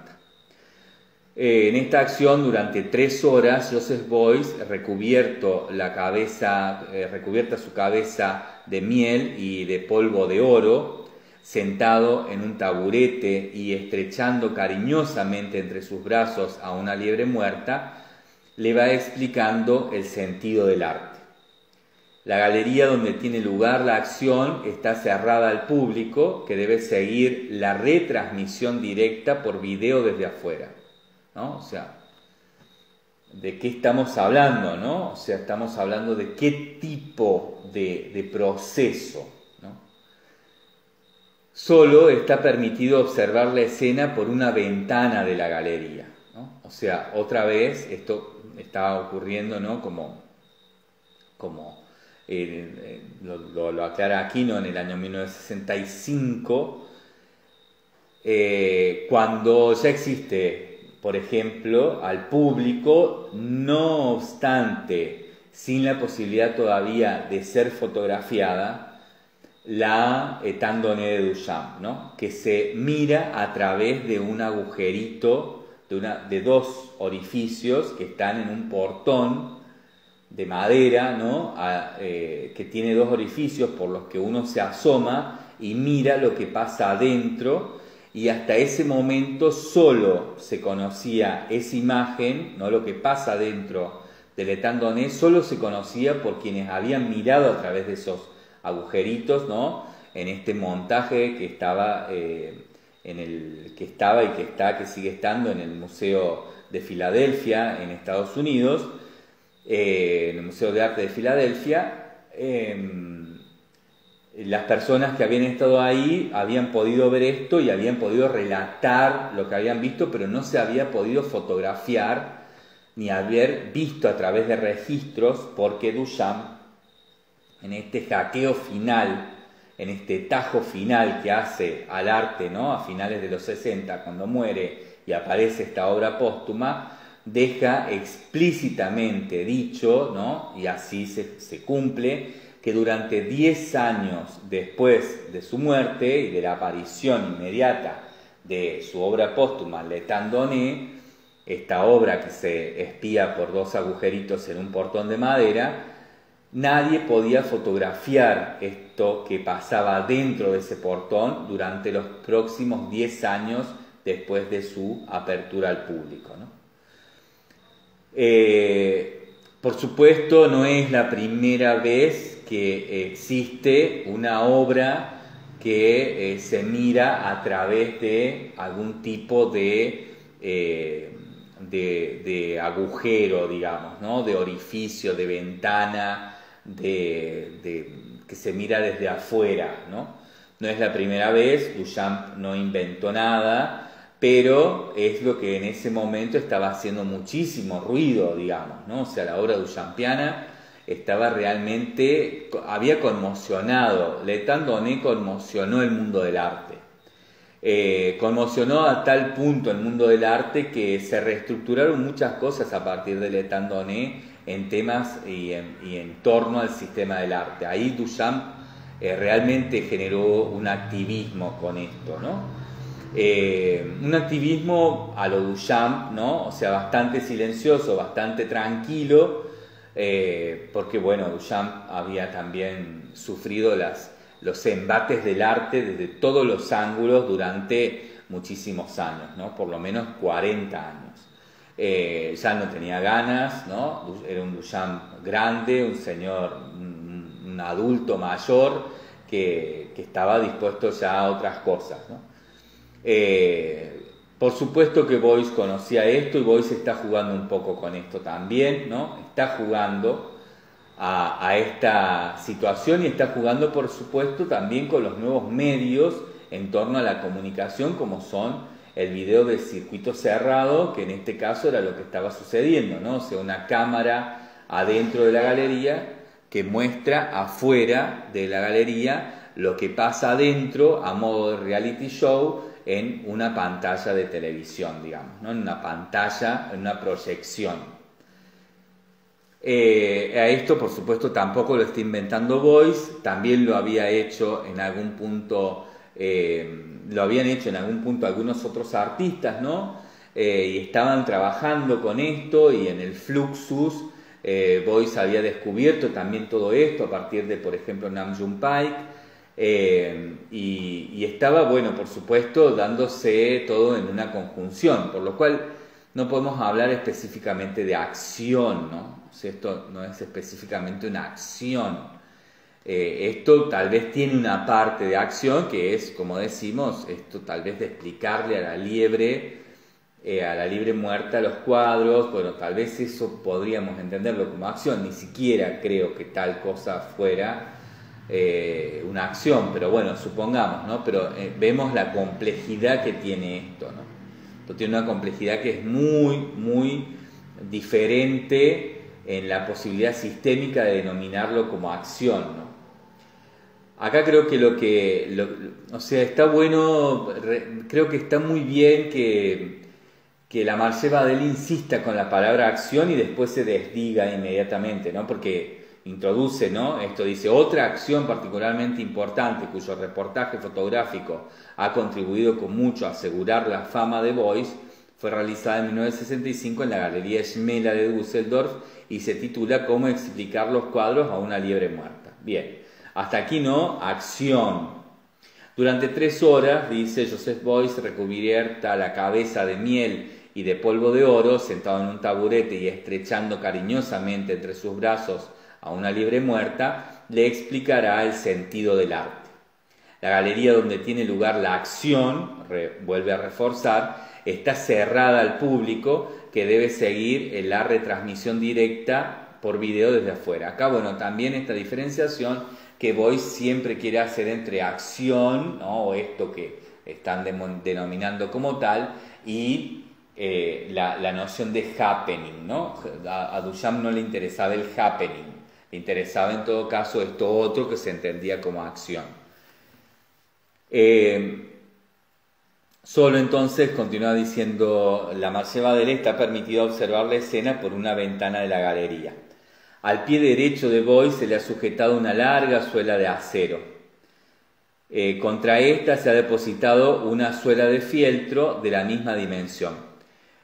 Eh, en esta acción, durante tres horas, Joseph Beuys, recubierto la cabeza, eh, recubierta su cabeza de miel y de polvo de oro, sentado en un taburete y estrechando cariñosamente entre sus brazos a una liebre muerta, le va explicando el sentido del arte. La galería donde tiene lugar la acción está cerrada al público, que debe seguir la retransmisión directa por video desde afuera, ¿no? O sea, ¿de qué estamos hablando, no? O sea, estamos hablando de qué tipo de, de proceso, ¿no? Solo está permitido observar la escena por una ventana de la galería, ¿no? O sea, otra vez, esto está ocurriendo, ¿no? Como, como eh, lo, lo aclara Aquino en el año mil novecientos sesenta y cinco, eh, cuando ya existe, por ejemplo, al público, no obstante, sin la posibilidad todavía de ser fotografiada, la Étant donnés de Duchamp, ¿no?, que se mira a través de un agujerito, de, una, de dos orificios que están en un portón de madera, ¿no?, a, eh, que tiene dos orificios por los que uno se asoma y mira lo que pasa adentro, y hasta ese momento solo se conocía esa imagen, ¿no?, lo que pasa dentro del Étant donnés solo se conocía por quienes habían mirado a través de esos agujeritos, ¿no?, en este montaje que estaba, eh, en el, que estaba y que está, que sigue estando en el Museo de Filadelfia en Estados Unidos, eh, en el Museo de Arte de Filadelfia, eh, las personas que habían estado ahí habían podido ver esto y habían podido relatar lo que habían visto, pero no se había podido fotografiar ni haber visto a través de registros, porque Duchamp, en este hackeo final, en este tajo final que hace al arte, ¿no?, a finales de los sesenta, cuando muere y aparece esta obra póstuma, deja explícitamente dicho, ¿no?, y así se, se cumple, que durante diez años después de su muerte y de la aparición inmediata de su obra póstuma, Étant donnés, esta obra que se espía por dos agujeritos en un portón de madera, nadie podía fotografiar esto que pasaba dentro de ese portón durante los próximos diez años después de su apertura al público, ¿no? Eh, por supuesto, no es la primera vez que existe una obra que eh, se mira a través de algún tipo de, eh, de, de agujero, digamos, ¿no?, de orificio, de ventana, De, de, que se mira desde afuera, ¿no? No es la primera vez, Duchamp no inventó nada, pero es lo que en ese momento estaba haciendo muchísimo ruido, digamos, ¿no? O sea, la obra duchampiana estaba realmente, había conmocionado, Étant donnés conmocionó el mundo del arte. Eh, conmocionó a tal punto el mundo del arte que se reestructuraron muchas cosas a partir del Étant donnés, en temas y en, y en torno al sistema del arte. Ahí Duchamp eh, realmente generó un activismo con esto, ¿no? Eh, un activismo a lo Duchamp, ¿no? O sea, bastante silencioso, bastante tranquilo, eh, porque, bueno, Duchamp había también sufrido las, los embates del arte desde todos los ángulos durante muchísimos años, ¿no? Por lo menos cuarenta años. Eh, ya no tenía ganas, ¿no? Era un Duchamp grande, un señor, un, un adulto mayor que, que estaba dispuesto ya a otras cosas, ¿no? Eh, por supuesto que Beuys conocía esto, y Beuys está jugando un poco con esto también, ¿no? Está jugando a, a esta situación, y está jugando, por supuesto, también con los nuevos medios en torno a la comunicación, como son el video del circuito cerrado, que en este caso era lo que estaba sucediendo, ¿no? O sea, una cámara adentro de la galería que muestra afuera de la galería lo que pasa adentro a modo de reality show en una pantalla de televisión, digamos, ¿no? En una pantalla, en una proyección. Eh, a esto, por supuesto, tampoco lo está inventando Beuys, también lo había hecho en algún punto... Eh, lo habían hecho en algún punto algunos otros artistas, ¿no? Eh, y estaban trabajando con esto, y en el Fluxus eh, Beuys había descubierto también todo esto a partir de, por ejemplo, Nam June Paik, eh, y, y estaba, bueno, por supuesto, dándose todo en una conjunción, por lo cual no podemos hablar específicamente de acción, ¿no? O sea, esto no es específicamente una acción. Eh, esto tal vez tiene una parte de acción que es, como decimos, esto tal vez de explicarle a la liebre, eh, a la liebre muerta los cuadros, bueno, tal vez eso podríamos entenderlo como acción, ni siquiera creo que tal cosa fuera eh, una acción, pero bueno, supongamos, ¿no? Pero eh, vemos la complejidad que tiene esto, ¿no? Esto tiene una complejidad que es muy, muy diferente en la posibilidad sistémica de denominarlo como acción, ¿no? Acá creo que lo que... Lo, o sea, está bueno, re, creo que está muy bien que, que Lamarche-Vadel insista con la palabra acción y después se desdiga inmediatamente, ¿no? Porque introduce, ¿no? Esto dice, otra acción particularmente importante cuyo reportaje fotográfico ha contribuido con mucho a asegurar la fama de Beuys fue realizada en mil novecientos sesenta y cinco en la Galería Schmela de Düsseldorf y se titula ¿Cómo explicar los cuadros a una liebre muerta? Bien, hasta aquí no, acción. Durante tres horas, dice Joseph Beuys, recubierta la cabeza de miel y de polvo de oro, sentado en un taburete y estrechando cariñosamente entre sus brazos a una liebre muerta, le explicará el sentido del arte. La galería donde tiene lugar la acción, re, vuelve a reforzar, está cerrada al público que debe seguir en la retransmisión directa por video desde afuera. Acá, bueno, también esta diferenciación que Beuys siempre quiere hacer entre acción, ¿no? O esto que están de, denominando como tal, y eh, la, la noción de happening, ¿no? A, a Duchamp no le interesaba el happening, le interesaba en todo caso esto otro que se entendía como acción. Eh, Solo entonces, continúa diciendo Lamarche-Vadel, está permitido observar la escena por una ventana de la galería. Al pie derecho de Beuys se le ha sujetado una larga suela de acero. Eh, contra esta se ha depositado una suela de fieltro de la misma dimensión.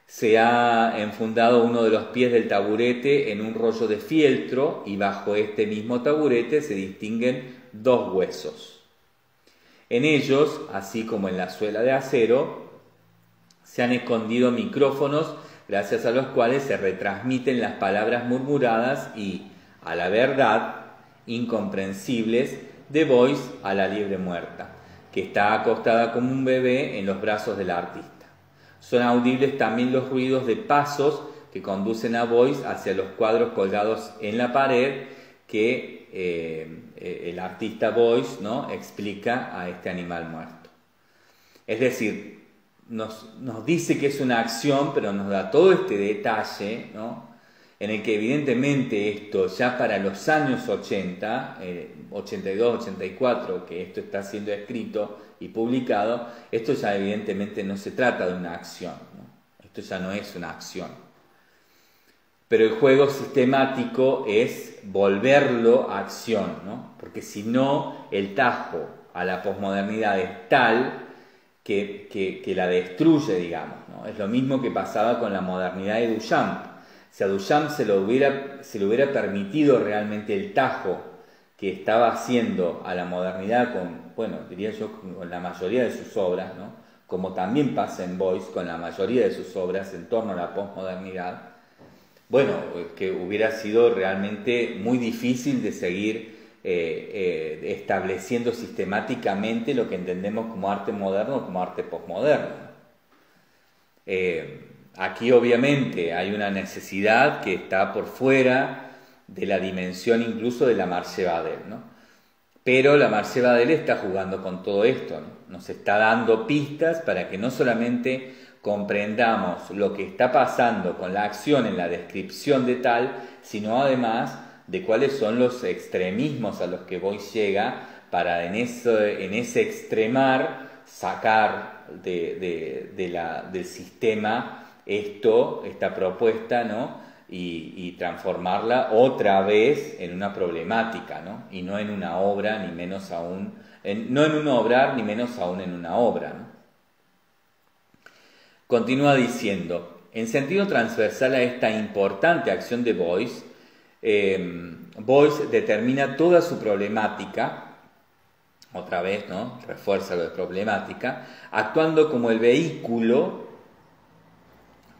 Se ha enfundado uno de los pies del taburete en un rollo de fieltro y bajo este mismo taburete se distinguen dos huesos. En ellos, así como en la suela de acero, se han escondido micrófonos gracias a los cuales se retransmiten las palabras murmuradas y, a la verdad, incomprensibles de Beuys a la liebre muerta, que está acostada como un bebé en los brazos del artista. Son audibles también los ruidos de pasos que conducen a Beuys hacia los cuadros colgados en la pared que... Eh, el artista Beuys, ¿no?, explica a este animal muerto. Es decir, nos, nos dice que es una acción, pero nos da todo este detalle, ¿no?, en el que evidentemente esto ya para los años ochenta, eh, ochenta y dos, ochenta y cuatro, que esto está siendo escrito y publicado, esto ya evidentemente no se trata de una acción, ¿no? Esto ya no es una acción. Pero el juego sistemático es volverlo a acción, ¿no? Porque si no, el tajo a la posmodernidad es tal que, que, que la destruye, digamos, ¿no? Es lo mismo que pasaba con la modernidad de Duchamp. Si a Duchamp se lo hubiera, se le hubiera permitido realmente el tajo que estaba haciendo a la modernidad con, bueno, diría yo, con la mayoría de sus obras, ¿no? Como también pasa en Beuys con la mayoría de sus obras en torno a la posmodernidad, bueno, que hubiera sido realmente muy difícil de seguir eh, eh, estableciendo sistemáticamente lo que entendemos como arte moderno o como arte posmoderno. Eh, aquí obviamente hay una necesidad que está por fuera de la dimensión incluso de Lamarche-Vadel, ¿no? Pero Lamarche-Vadel está jugando con todo esto, ¿no? Nos está dando pistas para que no solamente comprendamos lo que está pasando con la acción en la descripción de tal, sino además de cuáles son los extremismos a los que Beuys llega para en ese, en ese extremar sacar de, de, de la, del sistema esto, esta propuesta, ¿no? y, y transformarla otra vez en una problemática, ¿no? Y no en una obra, ni menos aún, en, no en un obrar, ni menos aún en una obra, ¿no? Continúa diciendo, en sentido transversal a esta importante acción de Beuys, eh, Beuys determina toda su problemática, otra vez, ¿no?, refuerza lo de problemática, actuando como el vehículo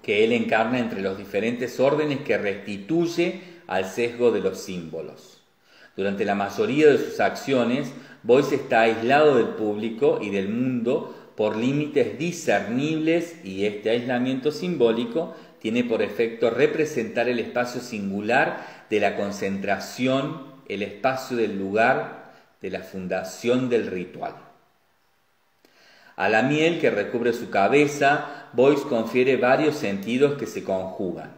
que él encarna entre los diferentes órdenes que restituye al sesgo de los símbolos. Durante la mayoría de sus acciones, Beuys está aislado del público y del mundo por límites discernibles, y este aislamiento simbólico tiene por efecto representar el espacio singular de la concentración, el espacio del lugar de la fundación del ritual. A la miel que recubre su cabeza, Beuys confiere varios sentidos que se conjugan.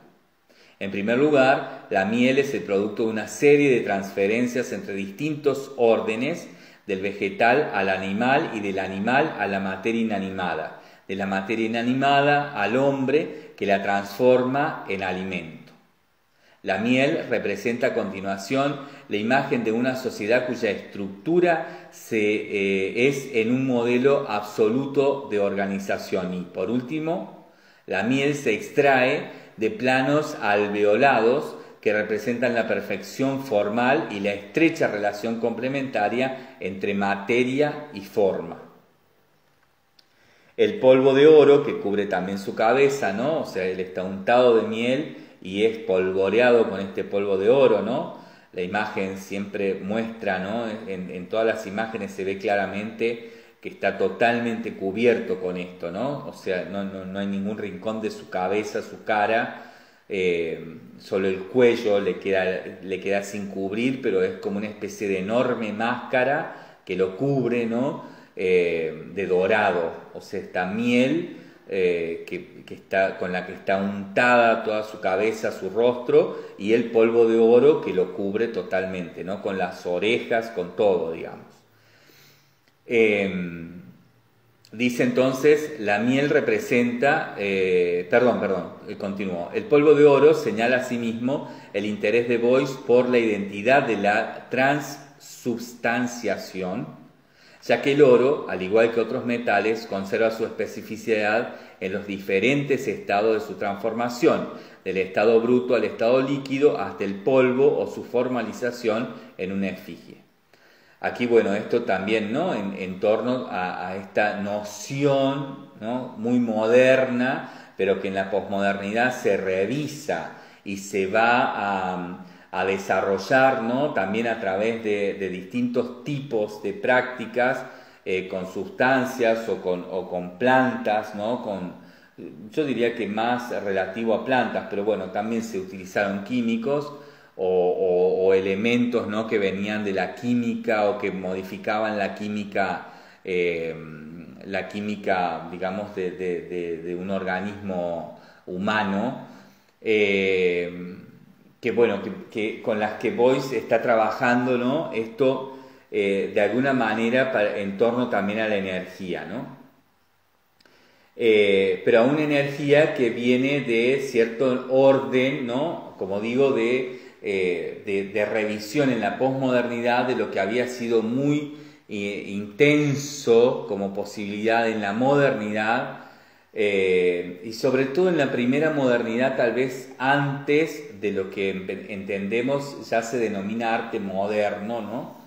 En primer lugar, la miel es el producto de una serie de transferencias entre distintos órdenes del vegetal al animal y del animal a la materia inanimada, de la materia inanimada al hombre que la transforma en alimento. La miel representa a continuación la imagen de una sociedad cuya estructura se, eh, es en un modelo absoluto de organización. Y por último, la miel se extrae de planos alveolados que representan la perfección formal y la estrecha relación complementaria entre materia y forma. El polvo de oro, que cubre también su cabeza, ¿no? O sea, él está untado de miel y es polvoreado con este polvo de oro, ¿no? La imagen siempre muestra, ¿no? En, en todas las imágenes se ve claramente que está totalmente cubierto con esto, ¿no? O sea, no, no, no hay ningún rincón de su cabeza, su cara. Eh, solo el cuello le queda, le queda sin cubrir, pero es como una especie de enorme máscara que lo cubre, ¿no? Eh, de dorado, o sea, esta miel eh, que, que está, con la que está untada toda su cabeza, su rostro, y el polvo de oro que lo cubre totalmente, ¿no? Con las orejas, con todo, digamos. Eh, Dice entonces, la miel representa, eh, perdón, perdón, continuó. El polvo de oro señala asimismo el interés de Beuys por la identidad de la transsubstanciación, ya que el oro, al igual que otros metales, conserva su especificidad en los diferentes estados de su transformación, del estado bruto al estado líquido hasta el polvo o su formalización en una efigie. Aquí, bueno, esto también, ¿no? En, en torno a, a esta noción, ¿no? Muy moderna, pero que en la posmodernidad se revisa y se va a, a desarrollar, ¿no? También a través de, de distintos tipos de prácticas eh, con sustancias o con, o con plantas, ¿no? Con, yo diría que más relativo a plantas, pero bueno, también se utilizaron químicos. O, o, o elementos, ¿no? Que venían de la química o que modificaban la química, eh, la química digamos, de, de, de, de un organismo humano, eh, que, bueno, que, que, con las que Beuys está trabajando, ¿no? Esto eh, de alguna manera para, en torno también a la energía, ¿no? Eh, pero a una energía que viene de cierto orden, ¿no? Como digo, de... Eh, de, de revisión en la posmodernidad de lo que había sido muy eh, intenso como posibilidad en la modernidad eh, y sobre todo en la primera modernidad, tal vez antes de lo que entendemos ya se denomina arte moderno, ¿no?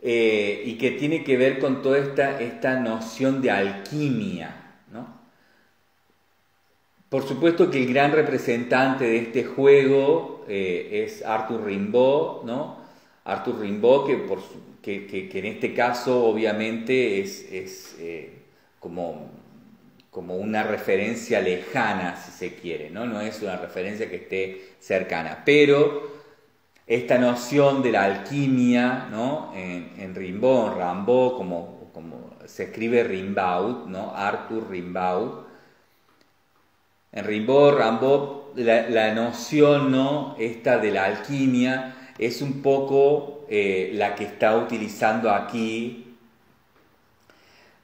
Eh, y que tiene que ver con toda esta, esta noción de alquimia, ¿no? Por supuesto que el gran representante de este juego eh, es Arthur Rimbaud, ¿no? Arthur Rimbaud, que, por su, que, que, que en este caso obviamente es, es eh, como, como una referencia lejana, si se quiere, ¿no? No es una referencia que esté cercana. Pero esta noción de la alquimia, ¿no? En, en Rimbaud, en Rimbaud, como, como se escribe Rimbaud, ¿no? Arthur Rimbaud. En Rimbaud, Rimbaud, la, la noción, ¿no? Esta de la alquimia es un poco eh, la que está utilizando aquí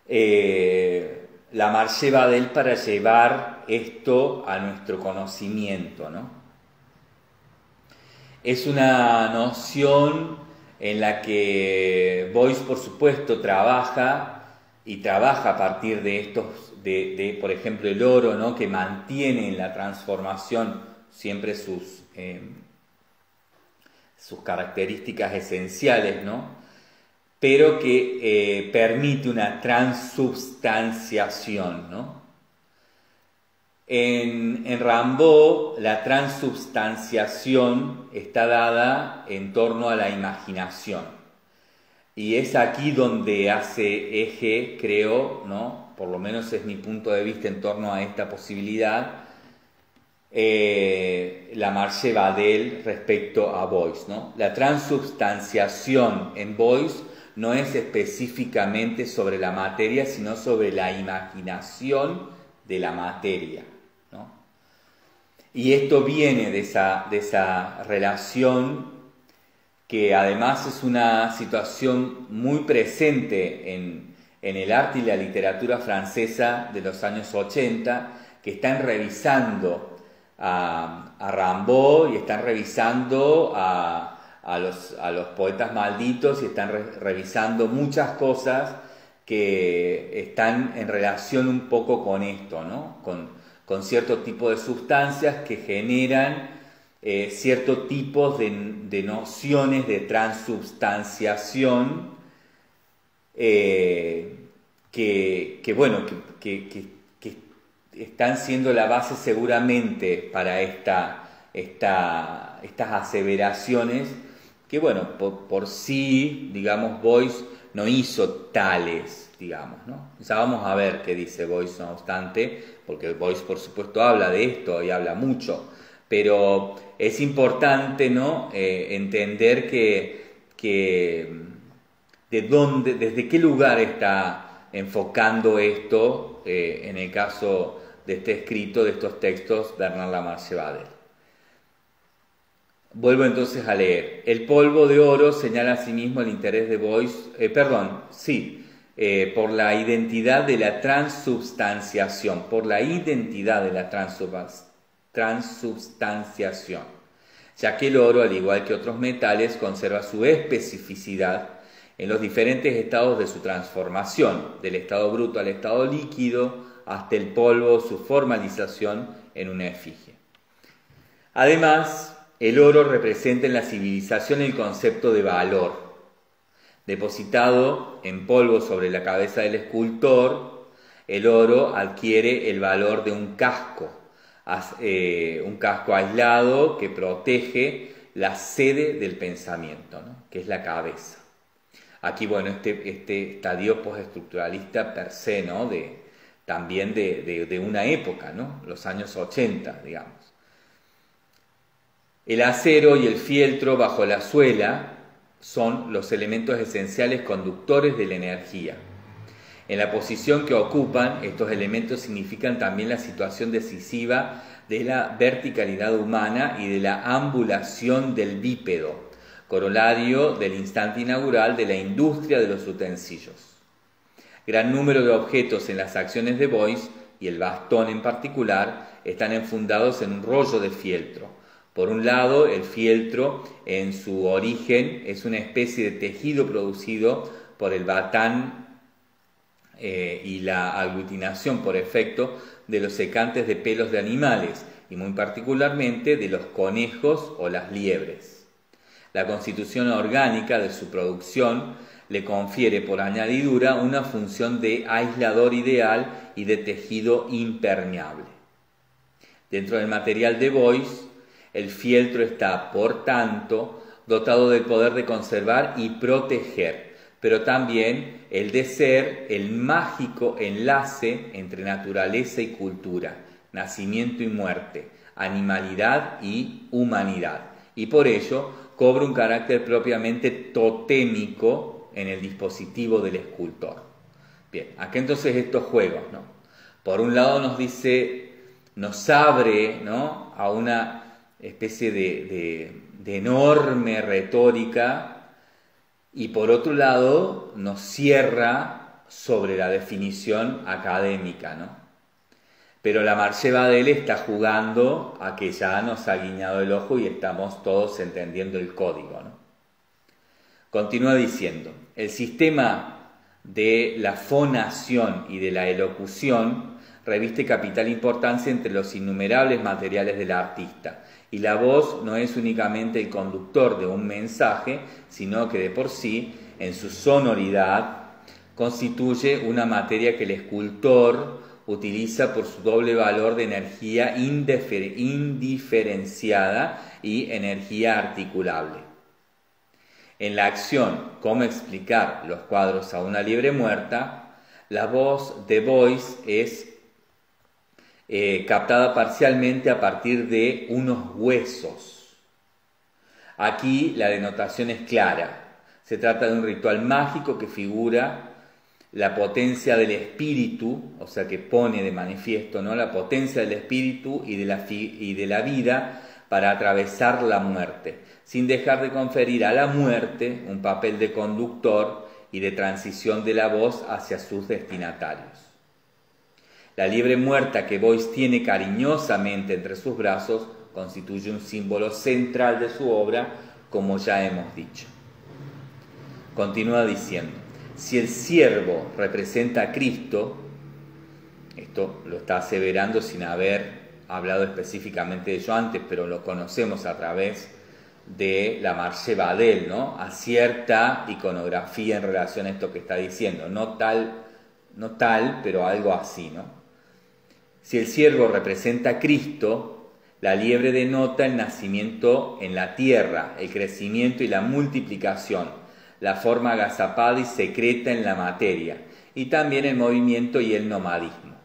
eh, Lamarche-Vadel para llevar esto a nuestro conocimiento, ¿no? Es una noción en la que Beuys, por supuesto, trabaja y trabaja a partir de estos. De, de, por ejemplo, el oro, ¿no? Que mantiene en la transformación siempre sus, eh, sus características esenciales, ¿no? Pero que eh, permite una transubstanciación, ¿no? En, en Rimbaud, la transubstanciación está dada en torno a la imaginación. Y es aquí donde hace eje, creo, ¿no? Por lo menos es mi punto de vista en torno a esta posibilidad, eh, Lamarche-Vadel respecto a Beuys, ¿no? La transubstanciación en Beuys no es específicamente sobre la materia, sino sobre la imaginación de la materia, ¿no? Y esto viene de esa, de esa relación que además es una situación muy presente en, en el arte y la literatura francesa de los años ochenta, que están revisando a, a Rimbaud y están revisando a, a, los, a los poetas malditos y están re, revisando muchas cosas que están en relación un poco con esto, ¿no? Con, con cierto tipo de sustancias que generan eh, cierto tipo de, de nociones de transubstanciación eh, que, que, bueno, que, que, que, que están siendo la base seguramente para esta, esta, estas aseveraciones que, bueno, por, por sí, digamos, Beuys no hizo tales, digamos, ¿no? Ya vamos a ver qué dice Beuys, no obstante, porque Beuys, por supuesto, habla de esto y habla mucho, pero es importante, ¿no?, eh, entender que, que de dónde, desde qué lugar está enfocando esto, eh, en el caso de este escrito, de estos textos, Bernard Lamarche-Vadel. Vuelvo entonces a leer. El polvo de oro señala asimismo el interés de Beuys, eh, perdón, sí, eh, por la identidad de la transubstanciación, por la identidad de la transubstanciación, ya que el oro, al igual que otros metales, conserva su especificidad en los diferentes estados de su transformación, del estado bruto al estado líquido, hasta el polvo, su formalización en una efigie. Además, el oro representa en la civilización el concepto de valor, depositado en polvo sobre la cabeza del escultor. El oro adquiere el valor de un casco, eh, un casco aislado que protege la sede del pensamiento, ¿no?, que es la cabeza. Aquí, bueno, este, este estadio postestructuralista per se, ¿no?, de, también de, de, de una época, ¿no?, los años ochenta, digamos. El acero y el fieltro bajo la suela son los elementos esenciales conductores de la energía. En la posición que ocupan, estos elementos significan también la situación decisiva de la verticalidad humana y de la ambulación del bípedo, corolario del instante inaugural de la industria de los utensilios. Gran número de objetos en las acciones de Beuys, y el bastón en particular, están enfundados en un rollo de fieltro. Por un lado, el fieltro en su origen es una especie de tejido producido por el batán eh, y la aglutinación por efecto de los secantes de pelos de animales y muy particularmente de los conejos o las liebres. La constitución orgánica de su producción le confiere por añadidura una función de aislador ideal y de tejido impermeable. Dentro del material de Beuys, el fieltro está, por tanto, dotado del poder de conservar y proteger, pero también el de ser el mágico enlace entre naturaleza y cultura, nacimiento y muerte, animalidad y humanidad, y por ello cobra un carácter propiamente totémico en el dispositivo del escultor. Bien, aquí entonces estos juegos, ¿no? Por un lado nos dice, nos abre, ¿no?, a una especie de, de, de enorme retórica, y por otro lado nos cierra sobre la definición académica, ¿no? Pero Lamarche-Vadel está jugando a que ya nos ha guiñado el ojo y estamos todos entendiendo el código, ¿no? Continúa diciendo, el sistema de la fonación y de la elocución reviste capital importancia entre los innumerables materiales del artista, y la voz no es únicamente el conductor de un mensaje, sino que de por sí, en su sonoridad, constituye una materia que el escultor utiliza por su doble valor de energía indiferenciada y energía articulable. En la acción, ¿cómo explicar los cuadros a una liebre muerta?, la voz de Beuys es Eh, captada parcialmente a partir de unos huesos. Aquí la denotación es clara. Se trata de un ritual mágico que figura la potencia del espíritu, o sea que pone de manifiesto, ¿no?, la potencia del espíritu y de la, y de la vida para atravesar la muerte, sin dejar de conferir a la muerte un papel de conductor y de transición de la voz hacia sus destinatarios. La liebre muerta que Beuys tiene cariñosamente entre sus brazos constituye un símbolo central de su obra, como ya hemos dicho. Continúa diciendo, si el siervo representa a Cristo, esto lo está aseverando sin haber hablado específicamente de ello antes, pero lo conocemos a través de Lamarche-Vadel, ¿no? A cierta iconografía en relación a esto que está diciendo, no tal, no tal, pero algo así, ¿no? Si el siervo representa a Cristo, la liebre denota el nacimiento en la tierra, el crecimiento y la multiplicación, la forma agazapada y secreta en la materia, y también el movimiento y el nomadismo.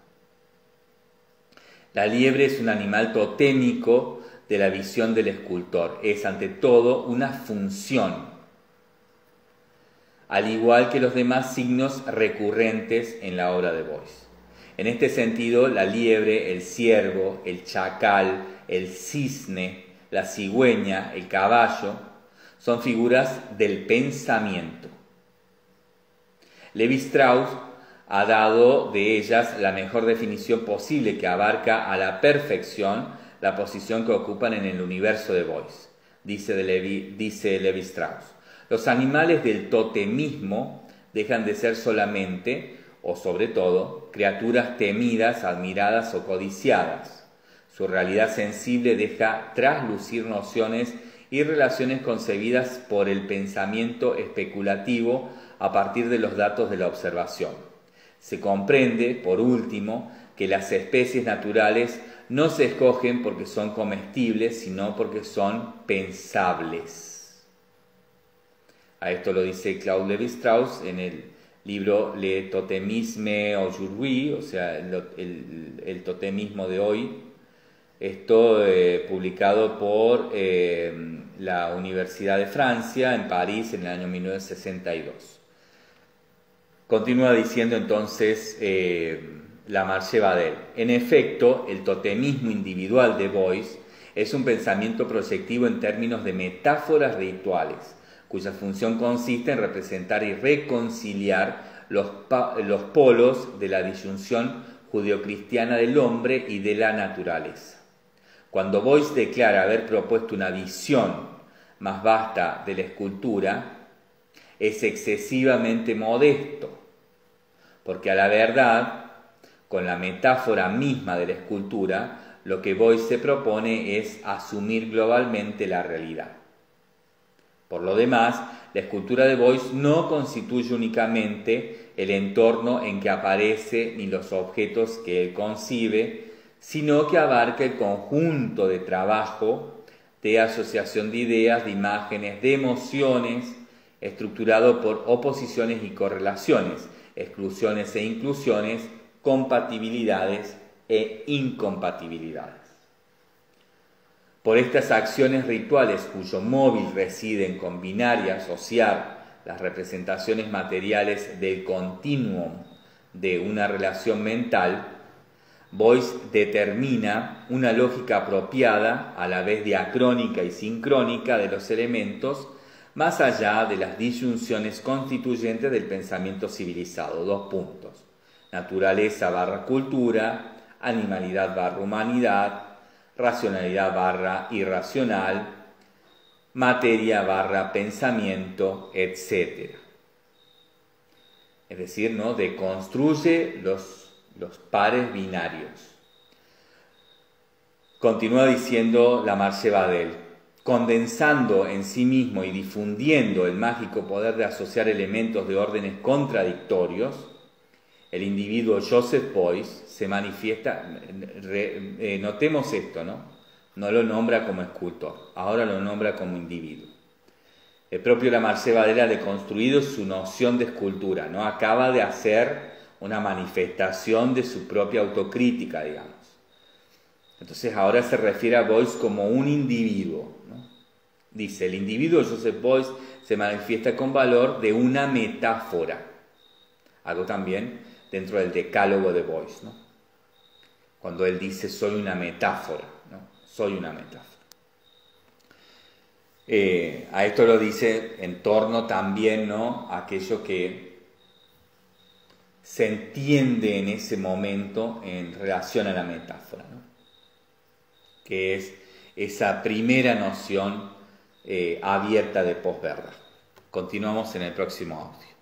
La liebre es un animal totémico de la visión del escultor, es ante todo una función, al igual que los demás signos recurrentes en la obra de Beuys. En este sentido, la liebre, el ciervo, el chacal, el cisne, la cigüeña, el caballo, son figuras del pensamiento. Lévi-Strauss ha dado de ellas la mejor definición posible, que abarca a la perfección la posición que ocupan en el universo de Beuys. Dice Lévi-Strauss, los animales del totemismo dejan de ser solamente, o sobre todo, criaturas temidas, admiradas o codiciadas. Su realidad sensible deja traslucir nociones y relaciones concebidas por el pensamiento especulativo a partir de los datos de la observación. Se comprende, por último, que las especies naturales no se escogen porque son comestibles, sino porque son pensables. A esto lo dice Claude Lévi-Strauss en el libro Le totemisme aujourd'hui, o sea, el, el, el totemismo de hoy. Esto eh, publicado por eh, la Universidad de Francia en París en el año mil novecientos sesenta y dos. Continúa diciendo entonces eh, Lamarche-Vadel. En efecto, el totemismo individual de Beuys es un pensamiento proyectivo en términos de metáforas rituales, cuya función consiste en representar y reconciliar los, los polos de la disyunción judeocristiana del hombre y de la naturaleza. Cuando Beuys declara haber propuesto una visión más vasta de la escultura, es excesivamente modesto, porque a la verdad, con la metáfora misma de la escultura, lo que Beuys se propone es asumir globalmente la realidad. Por lo demás, la escultura de Beuys no constituye únicamente el entorno en que aparece ni los objetos que él concibe, sino que abarca el conjunto de trabajo, de asociación de ideas, de imágenes, de emociones, estructurado por oposiciones y correlaciones, exclusiones e inclusiones, compatibilidades e incompatibilidades. Por estas acciones rituales, cuyo móvil reside en combinar y asociar las representaciones materiales del continuum de una relación mental, Beuys determina una lógica apropiada, a la vez diacrónica y sincrónica, de los elementos, más allá de las disyunciones constituyentes del pensamiento civilizado. Dos puntos. Naturaleza barra cultura, animalidad barra humanidad, racionalidad barra irracional, materia barra pensamiento, etcétera. Es decir, ¿no? Deconstruye los los pares binarios. Continúa diciendo Lamarche-Vadel, condensando en sí mismo y difundiendo el mágico poder de asociar elementos de órdenes contradictorios, el individuo Joseph Beuys se manifiesta, re, eh, notemos esto, ¿no? No lo nombra como escultor, ahora lo nombra como individuo. El propio Lamarche-Vadel ha deconstruido su noción de escultura, ¿no? Acaba de hacer una manifestación de su propia autocrítica, digamos. Entonces ahora se refiere a Beuys como un individuo, ¿no? Dice, el individuo Joseph Beuys se manifiesta con valor de una metáfora, algo también dentro del decálogo de Beuys, ¿no? Cuando él dice, soy una metáfora, ¿no? Soy una metáfora. Eh, a esto lo dice en torno también, ¿no?, a aquello que se entiende en ese momento en relación a la metáfora, ¿no?, que es esa primera noción eh, abierta de posverdad. Continuamos en el próximo audio.